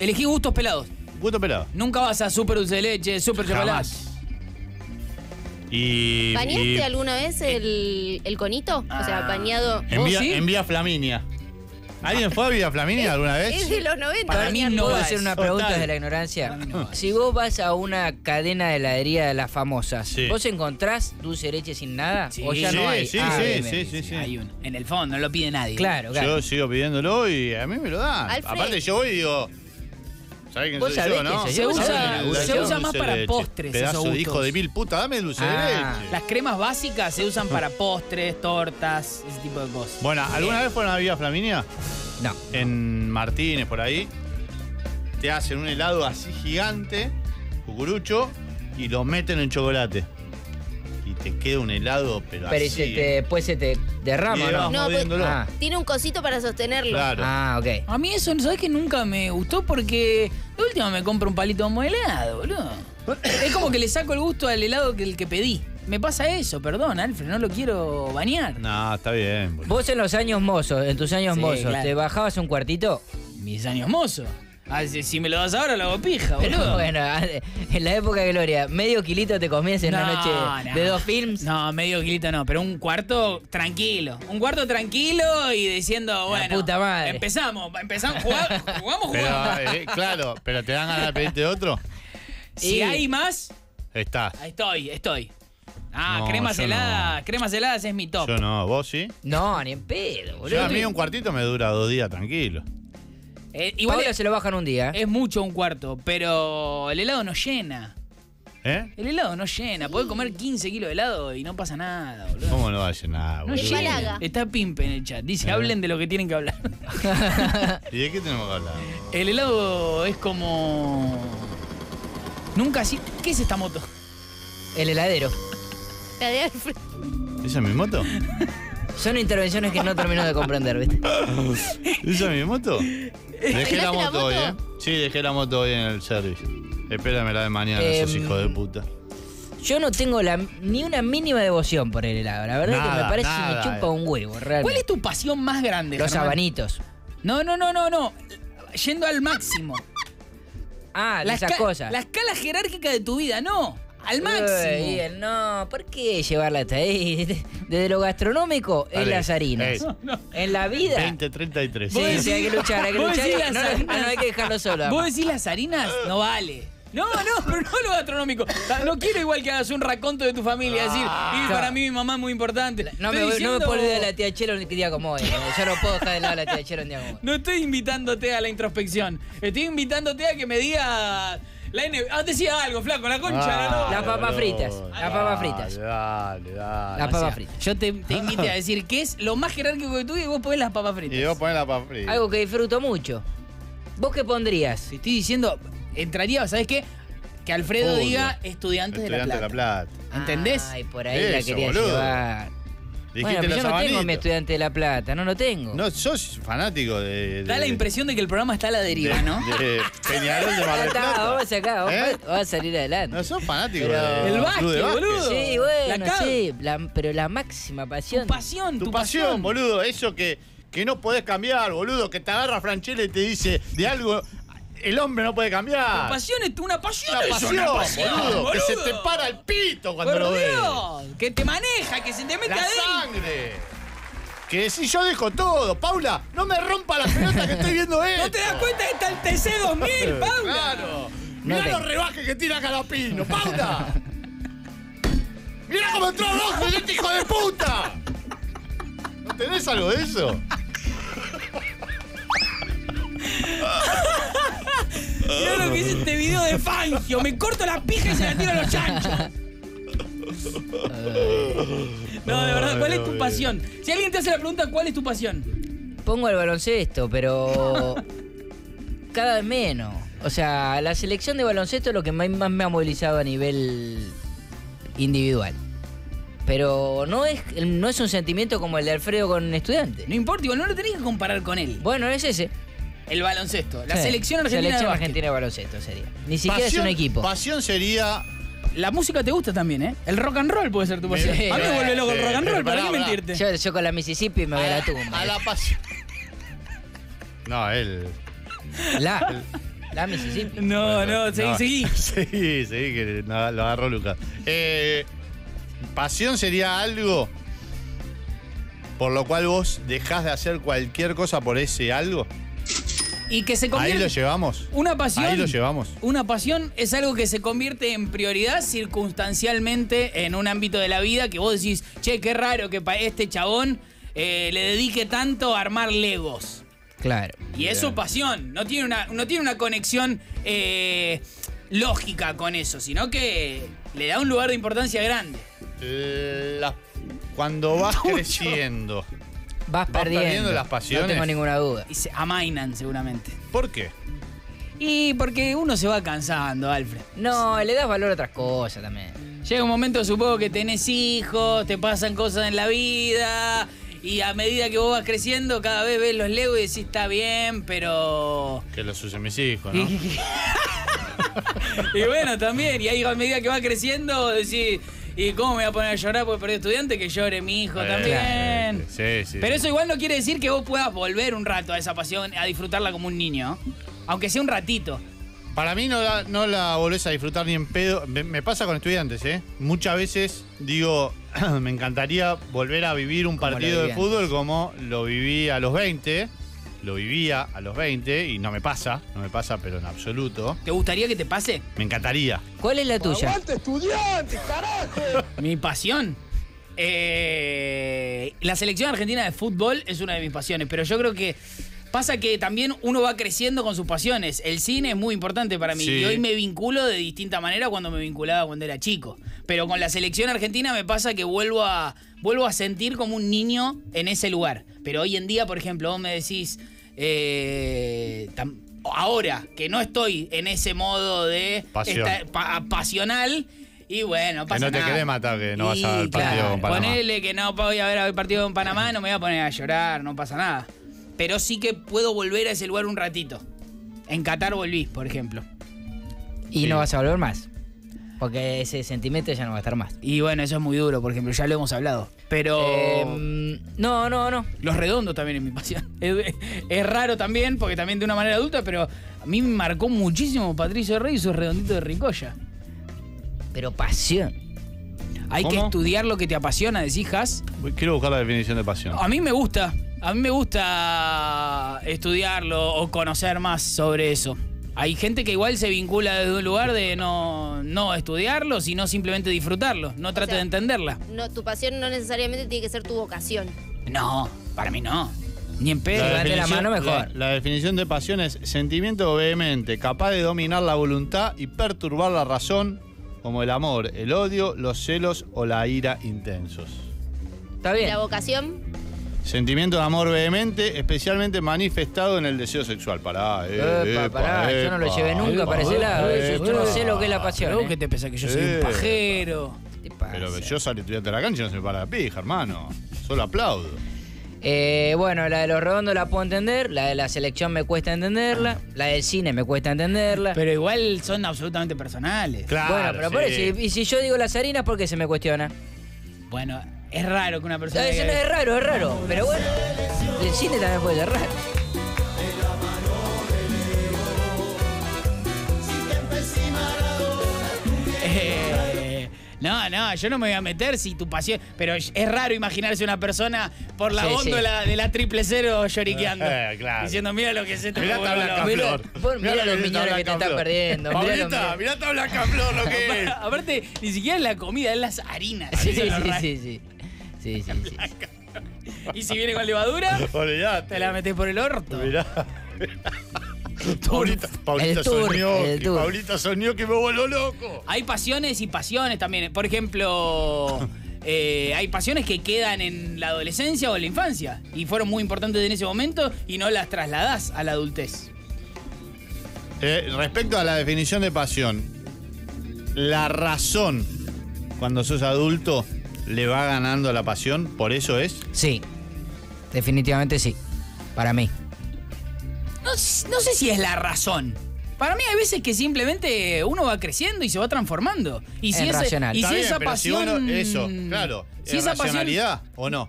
elegí gustos pelados. Gustos pelados. Nunca vas a super dulce de leche, super chocolate. ¿Pañaste alguna vez el conito? O sea, pañado. En vía Flaminia. ¿Alguien fue a Villa Flaminia alguna vez? Es de los 90. Para mí no va a ser una pregunta desde la ignorancia. No. Si vos vas a una cadena de heladería de las famosas, sí, ¿vos encontrás dulce de leche sin nada? Sí, ¿o ya sí, no hay? Sí, ah, sí, sí, sí, sí. Hay uno. En el fondo, no lo pide nadie. Claro, claro. Yo sigo pidiéndolo y a mí me lo dan. Alfred. Aparte yo voy y digo... ¿Vos sabés yo, no? Se usa más para postres. Pedazo de hijo de mil puta, dame dulce de leche. Las cremas básicas se usan para postres, tortas, ese tipo de cosas. Bueno, ¿alguna vez fueron a Villa Flaminia? No. En Martínez, por ahí. Te hacen un helado así gigante, cucurucho, y lo meten en chocolate. Y te queda un helado, pero así. Pero después se te derrama, ¿no? No, pues, tiene un cosito para sostenerlo. Claro. Ah, ok. A mí eso, ¿sabes que nunca me gustó? Porque de última me compro un palito de helado, boludo. Es como que le saco el gusto al helado que el que pedí. Me pasa eso, perdón, Alfred, no lo quiero bañar. No, está bien, boludo. Vos en los años mozos, en tus años mozos, claro, ¿te bajabas un cuartito? Mis años mozos. Ah, si me lo das ahora, lo hago pija, boludo. Pero bueno, en la época de gloria, medio kilito te comías en una noche de dos films. No, medio kilito no, pero un cuarto tranquilo. Un cuarto tranquilo y diciendo, bueno, puta madre, empezamos, jugamos. Pero, claro, pero ¿te dan ganas de pedirte otro? Si hay más, está. Estoy. Ah, no, cremas heladas es mi top. Yo no, ¿vos sí? No, ni en pedo, boludo. Yo a mí un cuartito me dura 2 días tranquilo. Igual se lo bajan un día. Es mucho un cuarto, pero el helado no llena. ¿Eh? El helado no llena. Podés comer 15 kilos de helado y no pasa nada, boludo. ¿Cómo no va a llenar, boludo? No llena. Está Pimpe en el chat. Dice, hablen de lo que tienen que hablar. ¿Y de qué tenemos que hablar? El helado es como... Nunca así... ¿Qué es esta moto? El heladero. La de Alfred. ¿Esa es mi moto? Son intervenciones que no termino de comprender, ¿viste? ¿Esa es mi moto? Dejé la moto hoy, ¿eh? Sí, dejé la moto hoy en el servicio. Espérame la de mañana, esos hijos de puta. Yo no tengo ni una mínima devoción por el helado. La verdad es que me parece que me chupa un huevo, realmente. ¿Cuál es tu pasión más grande, Germán? Los habanitos. No. Yendo al máximo. Ah, esas cosas. La escala jerárquica de tu vida, no. Al máximo. Bien, no, ¿por qué llevarla hasta ahí? Desde lo gastronómico es las harinas. No. En la vida. 2033. Sí, sí, hay que luchar. No hay que dejarlo solo. Vos decís las harinas, no vale. No, pero no lo gastronómico. No quiero igual que hagas un raconto de tu familia, decir, para mí mi mamá es muy importante. No me puedo olvidar de la tía Chelo un día como hoy. Yo no puedo dejar de lado a la tía Chelo un día como hoy. No estoy invitándote a la introspección. Estoy invitándote a que me digas... decía algo, flaco, la concha. Las papas fritas. Las papas fritas. Yo te invité a decir que es lo más jerárquico que tú y vos ponés las papas fritas. Y vos ponés las papas fritas. Algo que disfruto mucho. ¿Vos qué pondrías? Estoy diciendo, entraría, ¿sabés qué? Que Alfredo diga estudiantes de La Plata. ¿Entendés? Ay, por ahí eso, la quería llevar. Bueno, pero yo no tengo a mi estudiante de La Plata, no lo tengo. No, sos fanático de... Da la impresión de que el programa está a la deriva, ¿no? De Peñarol de Mar del Plata. Vamos acá, vas a salir adelante. No, sos fanático del básquet, boludo. Sí, bueno, sí, pero la máxima pasión. Tu pasión, boludo, eso que no podés cambiar, boludo, que te agarra Franchella y te dice de algo... El hombre no puede cambiar. Una pasión, boludo. Que se te para el pito cuando lo ves. Que te maneja, que se te mete la sangre. Que si yo dejo todo, Paula, no me rompa la pelota que estoy viendo esto. ¿No te das cuenta que está el TC2000, Paula? Claro. Mirá los rebajes que tira Carapino, Paula. Mirá cómo entró rojo este hijo de puta. ¿No tenés algo de eso? Mirá lo que hice este video de Fangio. Me corto la pija y se la tiro a los chanchos. No, de verdad, ¿cuál es tu pasión? Si alguien te hace la pregunta, ¿cuál es tu pasión? Pongo el baloncesto, pero cada vez menos. O sea, la selección de baloncesto es lo que más me ha movilizado a nivel individual. Pero no es un sentimiento como el de Alfredo con un estudiante. No importa, igual no lo tenés que comparar con él. Bueno, es ese. El baloncesto. La selección argentina. La selección argentina de baloncesto sería. Ni siquiera es un equipo. Pasión sería... La música te gusta también, ¿eh? El rock and roll puede ser tu pasión. A mí me vuelve loco el rock and roll, ¿para qué mentirte? Yo con la Mississippi me voy a la tumba. A la pasión. No, él... La Mississippi. Seguí, que lo agarró Lucas. Pasión sería algo... por lo cual vos dejás de hacer cualquier cosa por ese algo. Y que se convierte... Ahí lo llevamos. Una pasión. Ahí lo llevamos. Una pasión es algo que se convierte en prioridad circunstancialmente en un ámbito de la vida que vos decís, che, qué raro que este chabón le dedique tanto a armar Legos. Claro. Y es su pasión. No tiene una conexión lógica con eso, sino que le da un lugar de importancia grande. Cuando vas creciendo... Vas perdiendo las pasiones. No tengo ninguna duda. Y se amainan seguramente. ¿Por qué? Y porque uno se va cansando, Alfred. No, le das valor a otras cosas también. Llega un momento, supongo, que tenés hijos, te pasan cosas en la vida, y a medida que vos vas creciendo, cada vez ves los Legos y decís, está bien, pero... Que los usen mis hijos, ¿no? Y bueno, también. Y ahí a medida que vas creciendo, decís... ¿Y cómo me voy a poner a llorar porque perdí estudiante? Que llore mi hijo también. Sí, sí. Pero eso igual no quiere decir que vos puedas volver un rato a esa pasión, a disfrutarla como un niño. Aunque sea un ratito. Para mí no la volvés a disfrutar ni en pedo. Me pasa con estudiantes, ¿eh? Muchas veces digo, me encantaría volver a vivir un partido de fútbol como lo viví a los 20. Lo vivía a los 20 y no me pasa pero en absoluto. ¿Te gustaría que te pase? Me encantaría. ¿Cuál es la tuya? ¡Aguante, estudiante, carajo! Mi pasión. La selección argentina de fútbol es una de mis pasiones, pero yo creo que pasa que también uno va creciendo con sus pasiones. El cine es muy importante para mí, sí. Y hoy me vinculo de distinta manera cuando me vinculaba cuando era chico. Pero con la selección argentina me pasa que vuelvo a sentir como un niño en ese lugar. Pero hoy en día, por ejemplo, vos me decís, ahora que no estoy en ese modo de pasional, y bueno, pasa nada. Que no te querés matar, que no vas a ver el partido con Panamá. Ponele que no voy a ver el partido con Panamá, no me voy a poner a llorar, no pasa nada. Pero sí que puedo volver a ese lugar un ratito. En Qatar volví, por ejemplo. Y no vas a volver más. Porque ese sentimiento ya no va a estar más. Y bueno, eso es muy duro, por ejemplo, ya lo hemos hablado. Pero... No. Los Redondos también es mi pasión. Es raro también, porque también de una manera adulta, pero a mí me marcó muchísimo Patricio Rey y sus Redonditos de Ricoya. Pero pasión. Hay que estudiar lo que te apasiona, decís, Has. Quiero buscar la definición de pasión. A mí me gusta. A mí me gusta estudiarlo o conocer más sobre eso. Hay gente que igual se vincula desde un lugar de no estudiarlo, sino simplemente disfrutarlo. No trate de entenderla. No, tu pasión no necesariamente tiene que ser tu vocación. No, para mí no. Ni en pedo. Levanté la mano mejor. La definición de pasión es sentimiento vehemente, capaz de dominar la voluntad y perturbar la razón, como el amor, el odio, los celos o la ira intensos. Está bien. ¿La vocación? Sentimiento de amor vehemente, especialmente manifestado en el deseo sexual. Pará, yo no lo llevé nunca para ese lado. Yo no sé lo que es la pasión. ¿Qué te pensás que yo soy un pajero? Pero que yo salí estudiante de la cancha y no se me para la pija, hermano. Solo aplaudo. Bueno, la de los Redondos la puedo entender. La de la selección me cuesta entenderla. La del cine me cuesta entenderla. Pero igual son absolutamente personales. Claro. Bueno, pero por eso, y si yo digo las harinas, ¿por qué se me cuestiona? Bueno. Es raro que una persona... No, es raro, pero bueno, el cine también puede ser raro. No, yo no me voy a meter si tu pasión... Pero es raro imaginarse una persona por la góndola de la 000 lloriqueando. Claro. Diciendo, mira lo que se te... Mirá Tabla Flor. Mirá los millones que te estás perdiendo. Paulita, mirá Tabla Flor lo que es. Aparte, ni siquiera es la comida, es las harinas. Sí. Y si viene con levadura, te la metes por el orto. Mirá. Paulita soñó que me voló loco. Hay pasiones y pasiones también. Por ejemplo, hay pasiones que quedan en la adolescencia o en la infancia y fueron muy importantes en ese momento y no las trasladás a la adultez. Respecto a la definición de pasión, la razón cuando sos adulto le va ganando la pasión, ¿por eso es? Sí, definitivamente sí, para mí. No sé si es la razón. Para mí hay veces que simplemente uno va creciendo y se va transformando. Y si es racional. Y si esa pasión... Eso, claro. ¿Es racionalidad o no?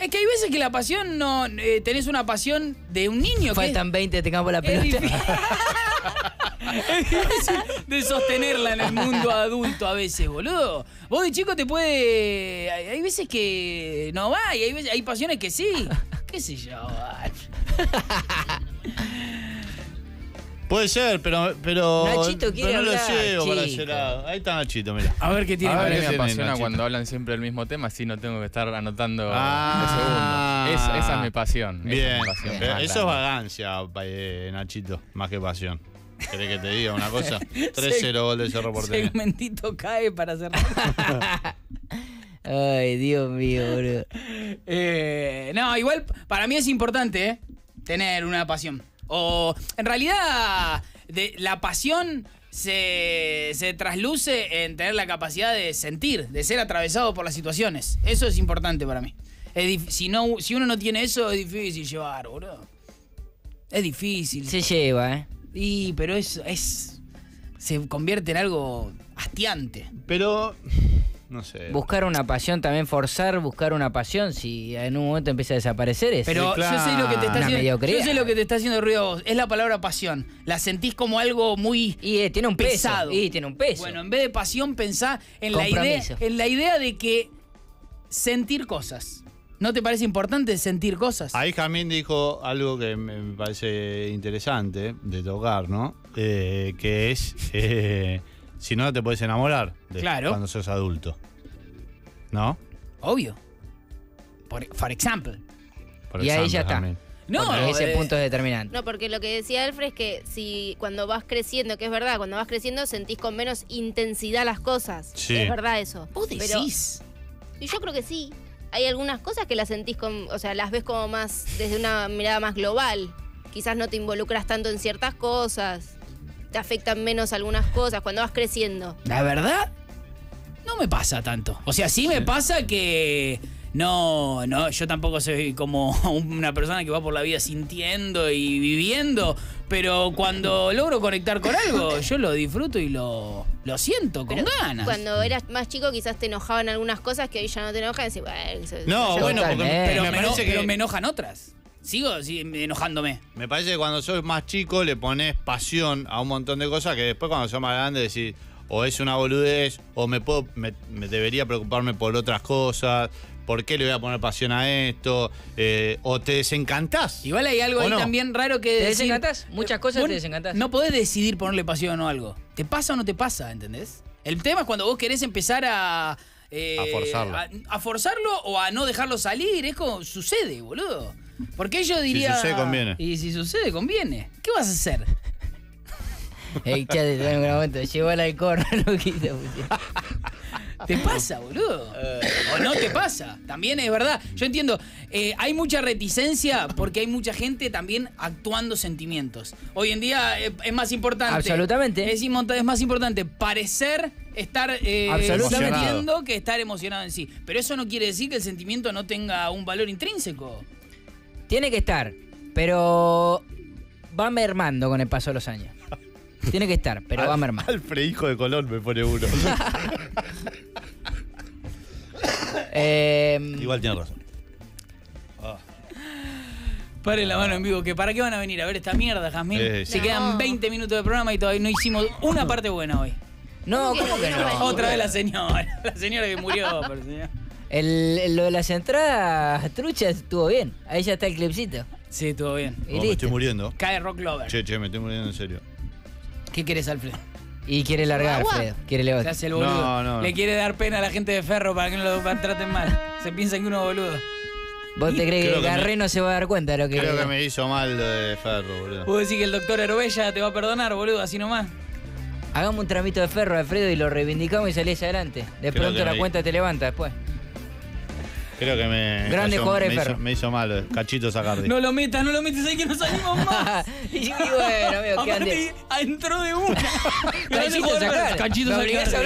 Es que hay veces que la pasión no... tenés una pasión de un niño. Faltan 20, te campo la pelota. Es difícil de sostenerla en el mundo adulto a veces, boludo. Vos de chico te puede... Hay veces que no va y hay pasiones que sí. Qué sé yo. Puede ser, pero Nachito quiere pero no hablar, lo llevo chico. Para ese lado. Ahí está Nachito, mira. A ver qué tiene. A ver, me apasiona cuando hablan siempre el mismo tema, así no tengo que estar anotando los segundos. Esa es mi pasión. Bien. Mi pasión. Bien. Eso es vagancia, Nachito, más que pasión. ¿Querés que te diga una cosa? 3-0 gol de Cerro Porteño. Segmentito cae para cerrar. Ay, Dios mío, bro. No, igual para mí es importante tener una pasión. O en realidad la pasión se trasluce en tener la capacidad de sentir, de ser atravesado por las situaciones. Eso es importante para mí. Si uno no tiene eso, es difícil llevar, boludo. Es difícil. Se lleva, Y pero eso se convierte en algo hastiante. Pero... No sé. Buscar una pasión también, forzar buscar una pasión, si en un momento empieza a desaparecer es... Pero sí, claro. Yo sé lo que te está haciendo ruido a vos, es la palabra pasión. La sentís como algo muy tiene un pesado. Peso. Y tiene un peso. Bueno, en vez de pasión pensá en la idea de que sentir cosas. ¿No te parece importante sentir cosas? Ahí Jamín dijo algo que me parece interesante de tocar, ¿no? Que es... Si no, te podés enamorar de cuando sos adulto. ¿No? Obvio. For example. Y ahí ya está. No, ese punto es determinante. No, porque lo que decía Alfred es que cuando vas creciendo, que es verdad, cuando vas creciendo sentís con menos intensidad las cosas. Sí. Es verdad eso. ¿Vos decís? Pero, y yo creo que sí. Hay algunas cosas que las sentís o sea, las ves como más desde una mirada más global. Quizás no te involucras tanto en ciertas cosas. Te afectan menos algunas cosas cuando vas creciendo. La verdad, no me pasa tanto. O sea, sí me pasa que... No, yo tampoco soy como una persona que va por la vida sintiendo y viviendo. Pero cuando logro conectar con algo, yo lo disfruto y lo siento con ganas. Cuando eras más chico quizás te enojaban algunas cosas que hoy ya no te enojan. Y, pero me enojan otras. Sigo enojándome. Me parece que cuando sos más chico le pones pasión a un montón de cosas que después cuando sos más grande decís, o es una boludez, o me debería preocuparme por otras cosas, ¿por qué le voy a poner pasión a esto? O te desencantás. Igual hay algo ahí también raro que... ¿Te desencantás? Muchas cosas te desencantás. No podés decidir ponerle pasión o algo. ¿Te pasa o no te pasa? ¿Entendés? El tema es cuando vos querés empezar a forzarlo. A forzarlo o a no dejarlo salir. Es como sucede, boludo. Porque yo diría... Si sucede, conviene. Y si sucede, conviene. ¿Qué vas a hacer? Llegó al alcohol, loquita. ¿Te pasa, boludo? O no te pasa. También es verdad. Yo entiendo. Hay mucha reticencia porque hay mucha gente también actuando sentimientos. Hoy en día es más importante. Absolutamente. Es más importante parecer estar sintiendo que estar emocionado en sí. Pero eso no quiere decir que el sentimiento no tenga un valor intrínseco. Tiene que estar, pero va mermando con el paso de los años. Tiene que estar, pero va mermando. Alfred, hijo de Colón, me pone uno. Igual tiene razón. Paren la mano en vivo, que ¿para qué van a venir a ver esta mierda, Jazmín? Se quedan 20 minutos de programa y todavía no hicimos una parte buena hoy. No, ¿cómo que no? Otra vez la señora que murió, pero señora. Lo de las entradas truchas estuvo bien. Ahí ya está el clipcito. Sí, estuvo bien. Oh, me estoy muriendo. Cae Rock Lover. Che, me estoy muriendo en serio. ¿Qué querés, Alfredo? Y quiere largar, Alfredo. Quiere levantar. Se hace el boludo. No. Le quiere dar pena a la gente de Ferro para que no lo traten mal. Se piensa que uno es boludo. ¿Vos te crees que Garré no se va a dar cuenta de lo que... Creo que me hizo mal lo de Ferro, boludo. ¿Puedo decir que el doctor Herbella te va a perdonar, boludo? Así nomás. Hagamos un tramito de Ferro, Alfredo, y lo reivindicamos y salís adelante. De pronto la cuenta te levanta después. Creo que me... Grande jugador de Ferro. Me hizo mal, Cachito Sacardi. No lo metas ahí que no salimos más. Y bueno, amigo, qué andes. Entró de una. Cachito Sacardi. Cachito me obligás a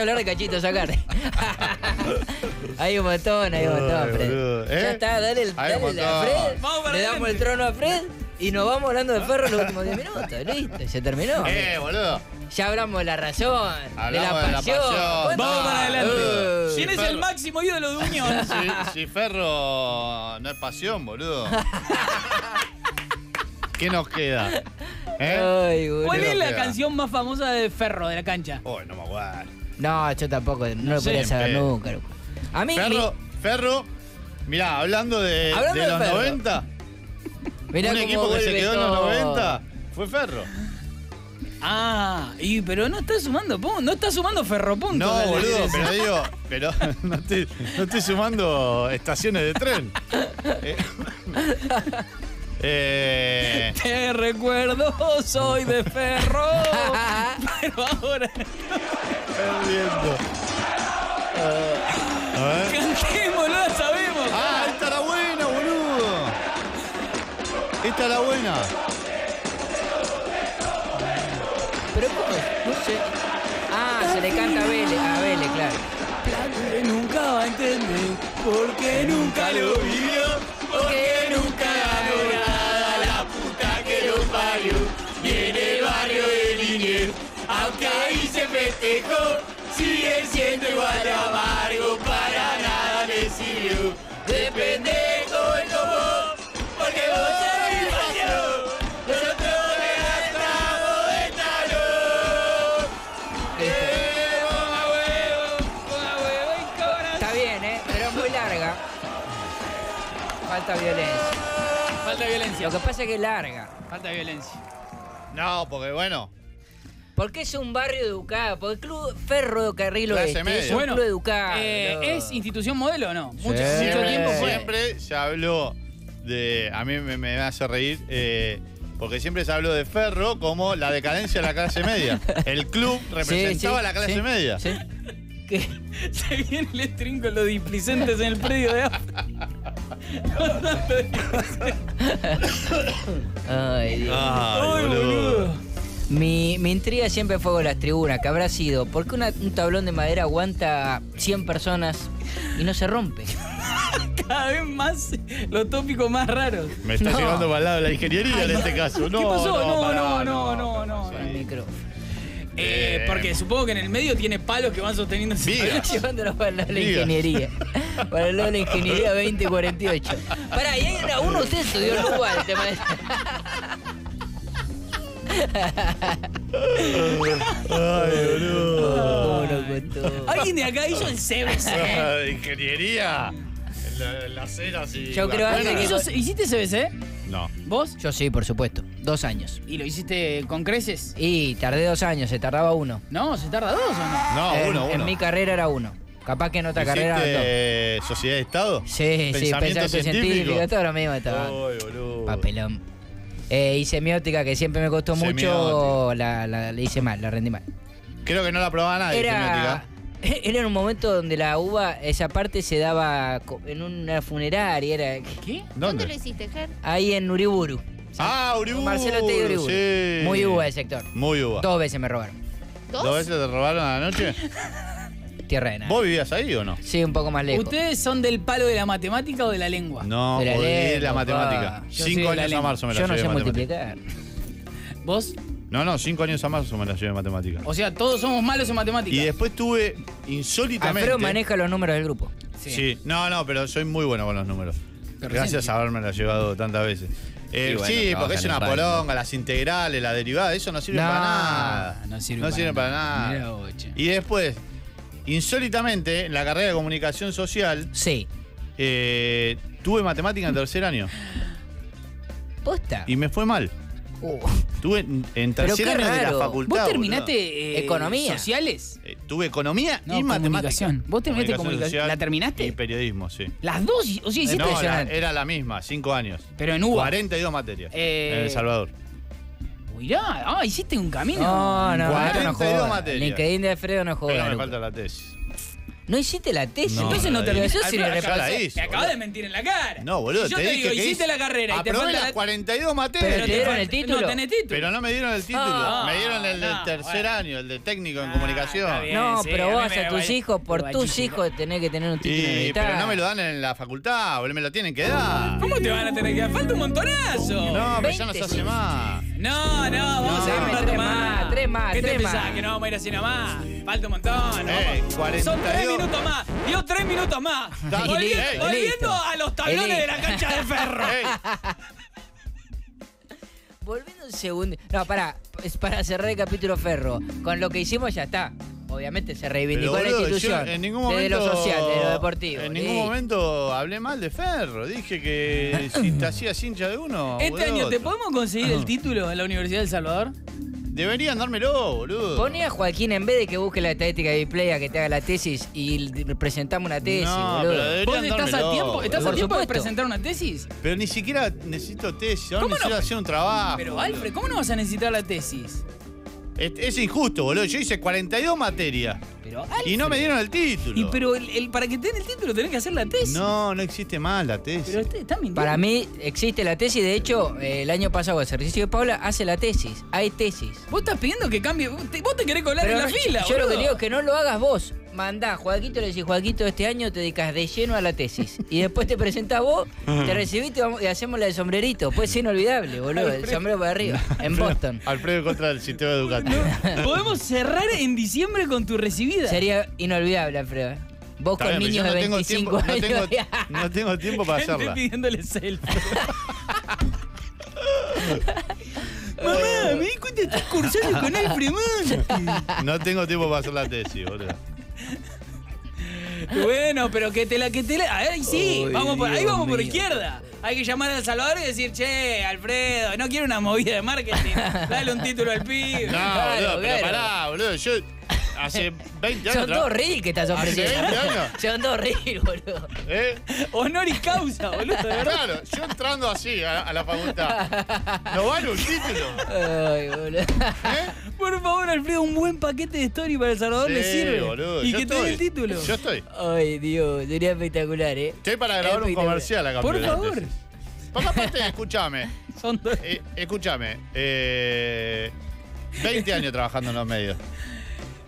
hablar de Cachito Sacardi. Hay un montón, Fred. Ya está, dale a Fred. Le damos el trono a Fred y nos vamos hablando de Ferro los últimos 10 minutos. Listo, se terminó. Boludo. Ya hablamos de la razón, de la pasión. Vamos para adelante. ¿Quién es el máximo ídolo de Unión? Si Ferro no es pasión, boludo. ¿Qué nos queda? ¿Eh? Ay, ¿cuál es la canción más famosa de Ferro de la cancha? Uy, no me aguardo. No, yo tampoco, no lo podría saber nunca. A mí, Ferro, mirá, hablando de los Ferro. 90, mirá un equipo que se quedó todo. En los 90 fue Ferro. Ah, y pero no está sumando, no está sumando Ferro puntos. No, boludo, pero digo, no estoy sumando estaciones de tren. Te recuerdo, soy de Ferro, pero ahora perdiendo. Cantémoslo, la sabemos. Ah, esta era buena, boludo. Esta era buena. Pero ¿cómo es? No sé. Ah, se le canta a Vélez, claro. Nunca va a entender, porque nunca lo vio, porque nunca ganó nada, la puta que lo parió, y en el barrio de Liniers, aunque ahí se festejó, sigue siendo igual de amargo, para nada me sirvió, de pendejo es como vos, porque vos sabés pasión. Falta violencia. Falta violencia. Lo que pasa es que es larga. Falta violencia. No, porque bueno. Porque es un barrio educado. Porque el Club Ferro de Carril Oeste es un club educado. ¿Es institución modelo o no? Sí. Mucho tiempo fue. Siempre se habló de... A mí me hace reír... porque siempre se habló de Ferro como la decadencia de la clase media. El club representaba a la clase media. Sí. ¿Qué? Se viene el string con los displicentes en el predio de AFA. Ay, Dios. Ay, boludo. Mi intriga siempre fue con las tribunas, que habrá sido. ¿Por qué un tablón de madera aguanta 100 personas y no se rompe? Cada vez más los tópicos más raros. Me está llevando para el lado de la ingeniería. Ay, en este caso. No, ¿qué pasó? No. El micrófono. Porque supongo que en el medio tiene palos que van sosteniendo llevándolos para el lado de la ingeniería. Para el lado de la ingeniería 2048. Pará, y hay uno usted estudió el lugar. Ay, boludo. Alguien de acá hizo el CBC. Ingeniería. Las ceras y. Yo creo que. ¿Hiciste CBC? No. ¿Vos? Yo sí, por supuesto. 2 años. ¿Y lo hiciste con creces? Y tardé 2 años, se tardaba 1. No, ¿se tarda 2 o no? No, uno. En mi carrera era 1. Capaz que en otra carrera era 2. ¿Sociedad de Estado? Sí, pensamiento científico, todo lo mismo estaba. Ay, boludo. Papelón. Y semiótica, que siempre me costó mucho, la hice mal, la rendí mal. Creo que no la probaba nadie, semiótica. Era en un momento donde la uva, esa parte se daba en una funeraria. Era... ¿Qué? ¿Dónde lo hiciste, Ger? Ahí en Uriburu. Ah, Uriburu. Marcelo T. Uriburu. Sí. Muy uva el sector. Muy uva. 2 veces me robaron. ¿Dos veces te robaron a la noche? Tierra de nada. ¿Vos vivías ahí o no? Sí, un poco más lejos. ¿Ustedes son del palo de la matemática o de la lengua? No, de la matemática. 5 años a marzo me la llevé. Yo no sé multiplicar. ¿Vos? No, 5 años a marzo me la llevé en matemáticas. O sea, todos somos malos en matemáticas. Y después tuve, insólitamente... Alfredo maneja los números del grupo. Sí. No, pero soy muy bueno con los números. Gracias a haberme la llevado tantas veces. Porque es una poronga, las integrales, la derivada, eso no sirve para nada. No sirve para nada. Y después, insólitamente, en la carrera de comunicación social... Sí. Tuve matemática en tercer año. ¿Posta? Y me fue mal. Tuve en tercer año de la facultad. ¿Vos terminaste economía? ¿Sociales? Tuve economía y matemáticas. ¿Vos terminaste comunicación? ¿La terminaste? Y periodismo, sí. ¿Las dos? O sea, hiciste era la misma, 5 años. Pero en UBA. 42 materias. En El Salvador. Mirá, hiciste un camino. No, 42 materias. LinkedIn de Alfredo no juega. Pero me falta la tesis. ¿No hiciste la tesis? Entonces no te revisó si le repasaste. Te acabas de mentir en la cara. No, boludo. Yo te digo, hiciste la carrera y te aprobé las 42 materias. Pero te dieron el título. No tenés título. Pero no me dieron el título. Me dieron el del tercer año, el de técnico en comunicación. No, pero vos a tus hijos, por tus hijos, tenés que tener un título. Pero no me lo dan en la facultad, boludo. Me lo tienen que dar. ¿Cómo te van a tener que dar? Falta un montonazo. No, pero ya no se hace más. No, vamos a ir un rato más. 3 más. ¿Qué te pensás? Que no vamos a ir así nomás. Falta un montón. 3 minutos más, dio 3 minutos más. Volviendo a los tablones de la cancha de Ferro. volviendo un segundo. No, pará, es para cerrar el capítulo Ferro. Con lo que hicimos ya está. Obviamente se reivindicó, boludo, la institución. En ningún momento, desde lo social, desde lo deportivo. En ningún momento hablé mal de Ferro. Dije que si te hacías hincha de uno. Este año, ¿te podemos conseguir el título en la Universidad del Salvador? Deberían dármelo, boludo. Poné a Joaquín en vez de que busque la estadística de Playa, que te haga la tesis y presentamos una tesis, no, boludo. ¿Vos estás a tiempo? ¿Estás a tiempo de presentar una tesis? Pero ni siquiera necesito tesis, ahora necesito hacer un trabajo. Pero, Alfred, ¿cómo no vas a necesitar la tesis? Es injusto, boludo. Yo hice 42 materias. Pero, y no me dieron el título. Y pero para que te den el título tenés que hacer la tesis. No, no existe más la tesis. Pero ustedes están mintiendo. Para mí existe la tesis. De hecho, el año pasado el ejercicio de Paula hace la tesis. Hay tesis. Vos estás pidiendo que cambie. Vos te querés colar en la fila. Yo lo que digo es que no lo hagas vos. Mandá, Joaquito, le decís, Joaquito, este año te dedicas de lleno a la tesis. Y después te presentás vos, te recibiste y hacemos la del sombrerito. Puede ser inolvidable, boludo. Alfredo, el sombrero para arriba, no, en Boston. Alfredo contra el sistema educativo. No, podemos cerrar en diciembre con tu recibida. Sería inolvidable, Alfredo. Vos está con bien, niños no de 25 años. No tengo tiempo para hacerla. Estoy pidiéndole selfie. Mamá, me di cuenta, estás cursando con Alfredo. No tengo tiempo para hacer la tesis, boludo. Bueno, pero que te la... A ver, sí, vamos por izquierda. Hay que llamar al Salvador y decir, che, Alfredo, no quiero una movida de marketing. Dale un título al pibe. No, claro, boludo, pero pará, boludo. Yo hace 20 años... Son dos reels que estás ofreciendo. Hace 20 años. Son dos reels, boludo. Honoris causa, boludo. Claro, yo entrando así a la facultad. ¿No vale un título? Ay, boludo. Por favor, Alfredo, un buen paquete de story para El Salvador le sirve. Boludo, y que te dé el título. Yo estoy. Ay, Dios, sería espectacular, ¿eh? Estoy para grabar un comercial acá. Por favor. Por la parte, escúchame. Son dos. Escúchame. 20 años trabajando en los medios.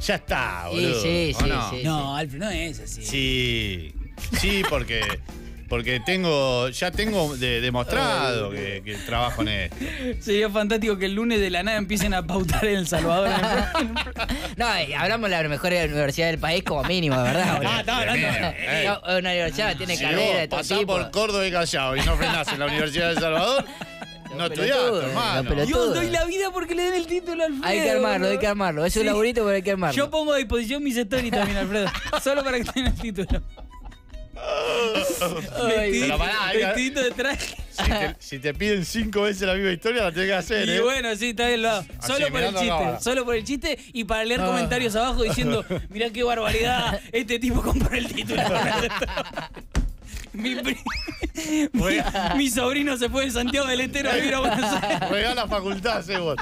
Ya está, boludo. Sí. No, Alfredo, no es así. Sí. Sí, porque ya tengo demostrado que trabajo en esto. Sería fantástico que el lunes de la nada empiecen a pautar en El Salvador. No, hablamos de la mejor universidad del país como mínimo, de verdad. No, una universidad tiene carrera de todo tipo. Si vos pasás por Córdoba y Callao y no frenás en la Universidad de El Salvador, no estudiaste, hermano. Yo doy la vida porque le den el título al Alfredo. Hay que armarlo, hay que armarlo. Es un laburito, pero hay que armarlo. Yo pongo a disposición mis stories también, Alfredo. Solo para que tenga el título. Vestidito de traje. Si te piden 5 veces la misma historia, la tenés que hacer. Y bueno, sí, está bien lo hago. Solo por el chiste. Solo por el chiste y para leer comentarios abajo diciendo, mirá qué barbaridad, este tipo compró el título. Mi sobrino se fue de Santiago del Estero a vivir a Buenos Aires. Regala facultad, hacemos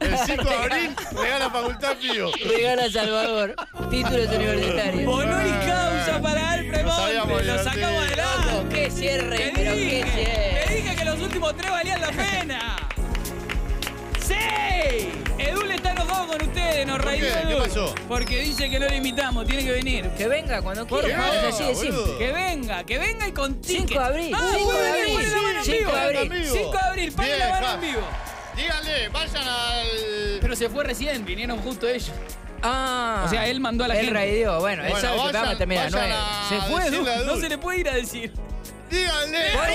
el 5 de abril, regala facultad, tío. Regala Salvador, títulos universitarios. Honoris causa para Alfred Montes. Lo sacamos adelante. ¡Qué cierre! ¡Te dije que los últimos 3 valían la pena! ¡Sí! Edu le está enojado con ustedes, nos rayó. ¿Qué pasó? Porque dice que no lo invitamos, tiene que venir. Que venga cuando quiera. Que venga y con ticket. 5 de abril. 5 de abril. 5 de abril, paren la mano en vivo. Díganle, vayan al... Pero se fue recién, vinieron justo ellos. Ah. O sea, él mandó a la gente. Él raideó, bueno, él sabe que vamos a terminar. Se fue, Edu, no se le puede ir a decir. Díganle. ¡Por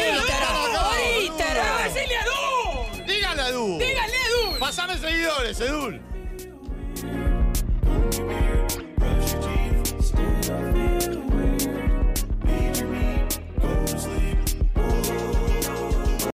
Instagram! ¡Díganle a Edu! ¡Díganle a Edu! ¡Díganle a Edu! ¡Pasame seguidores, Edu!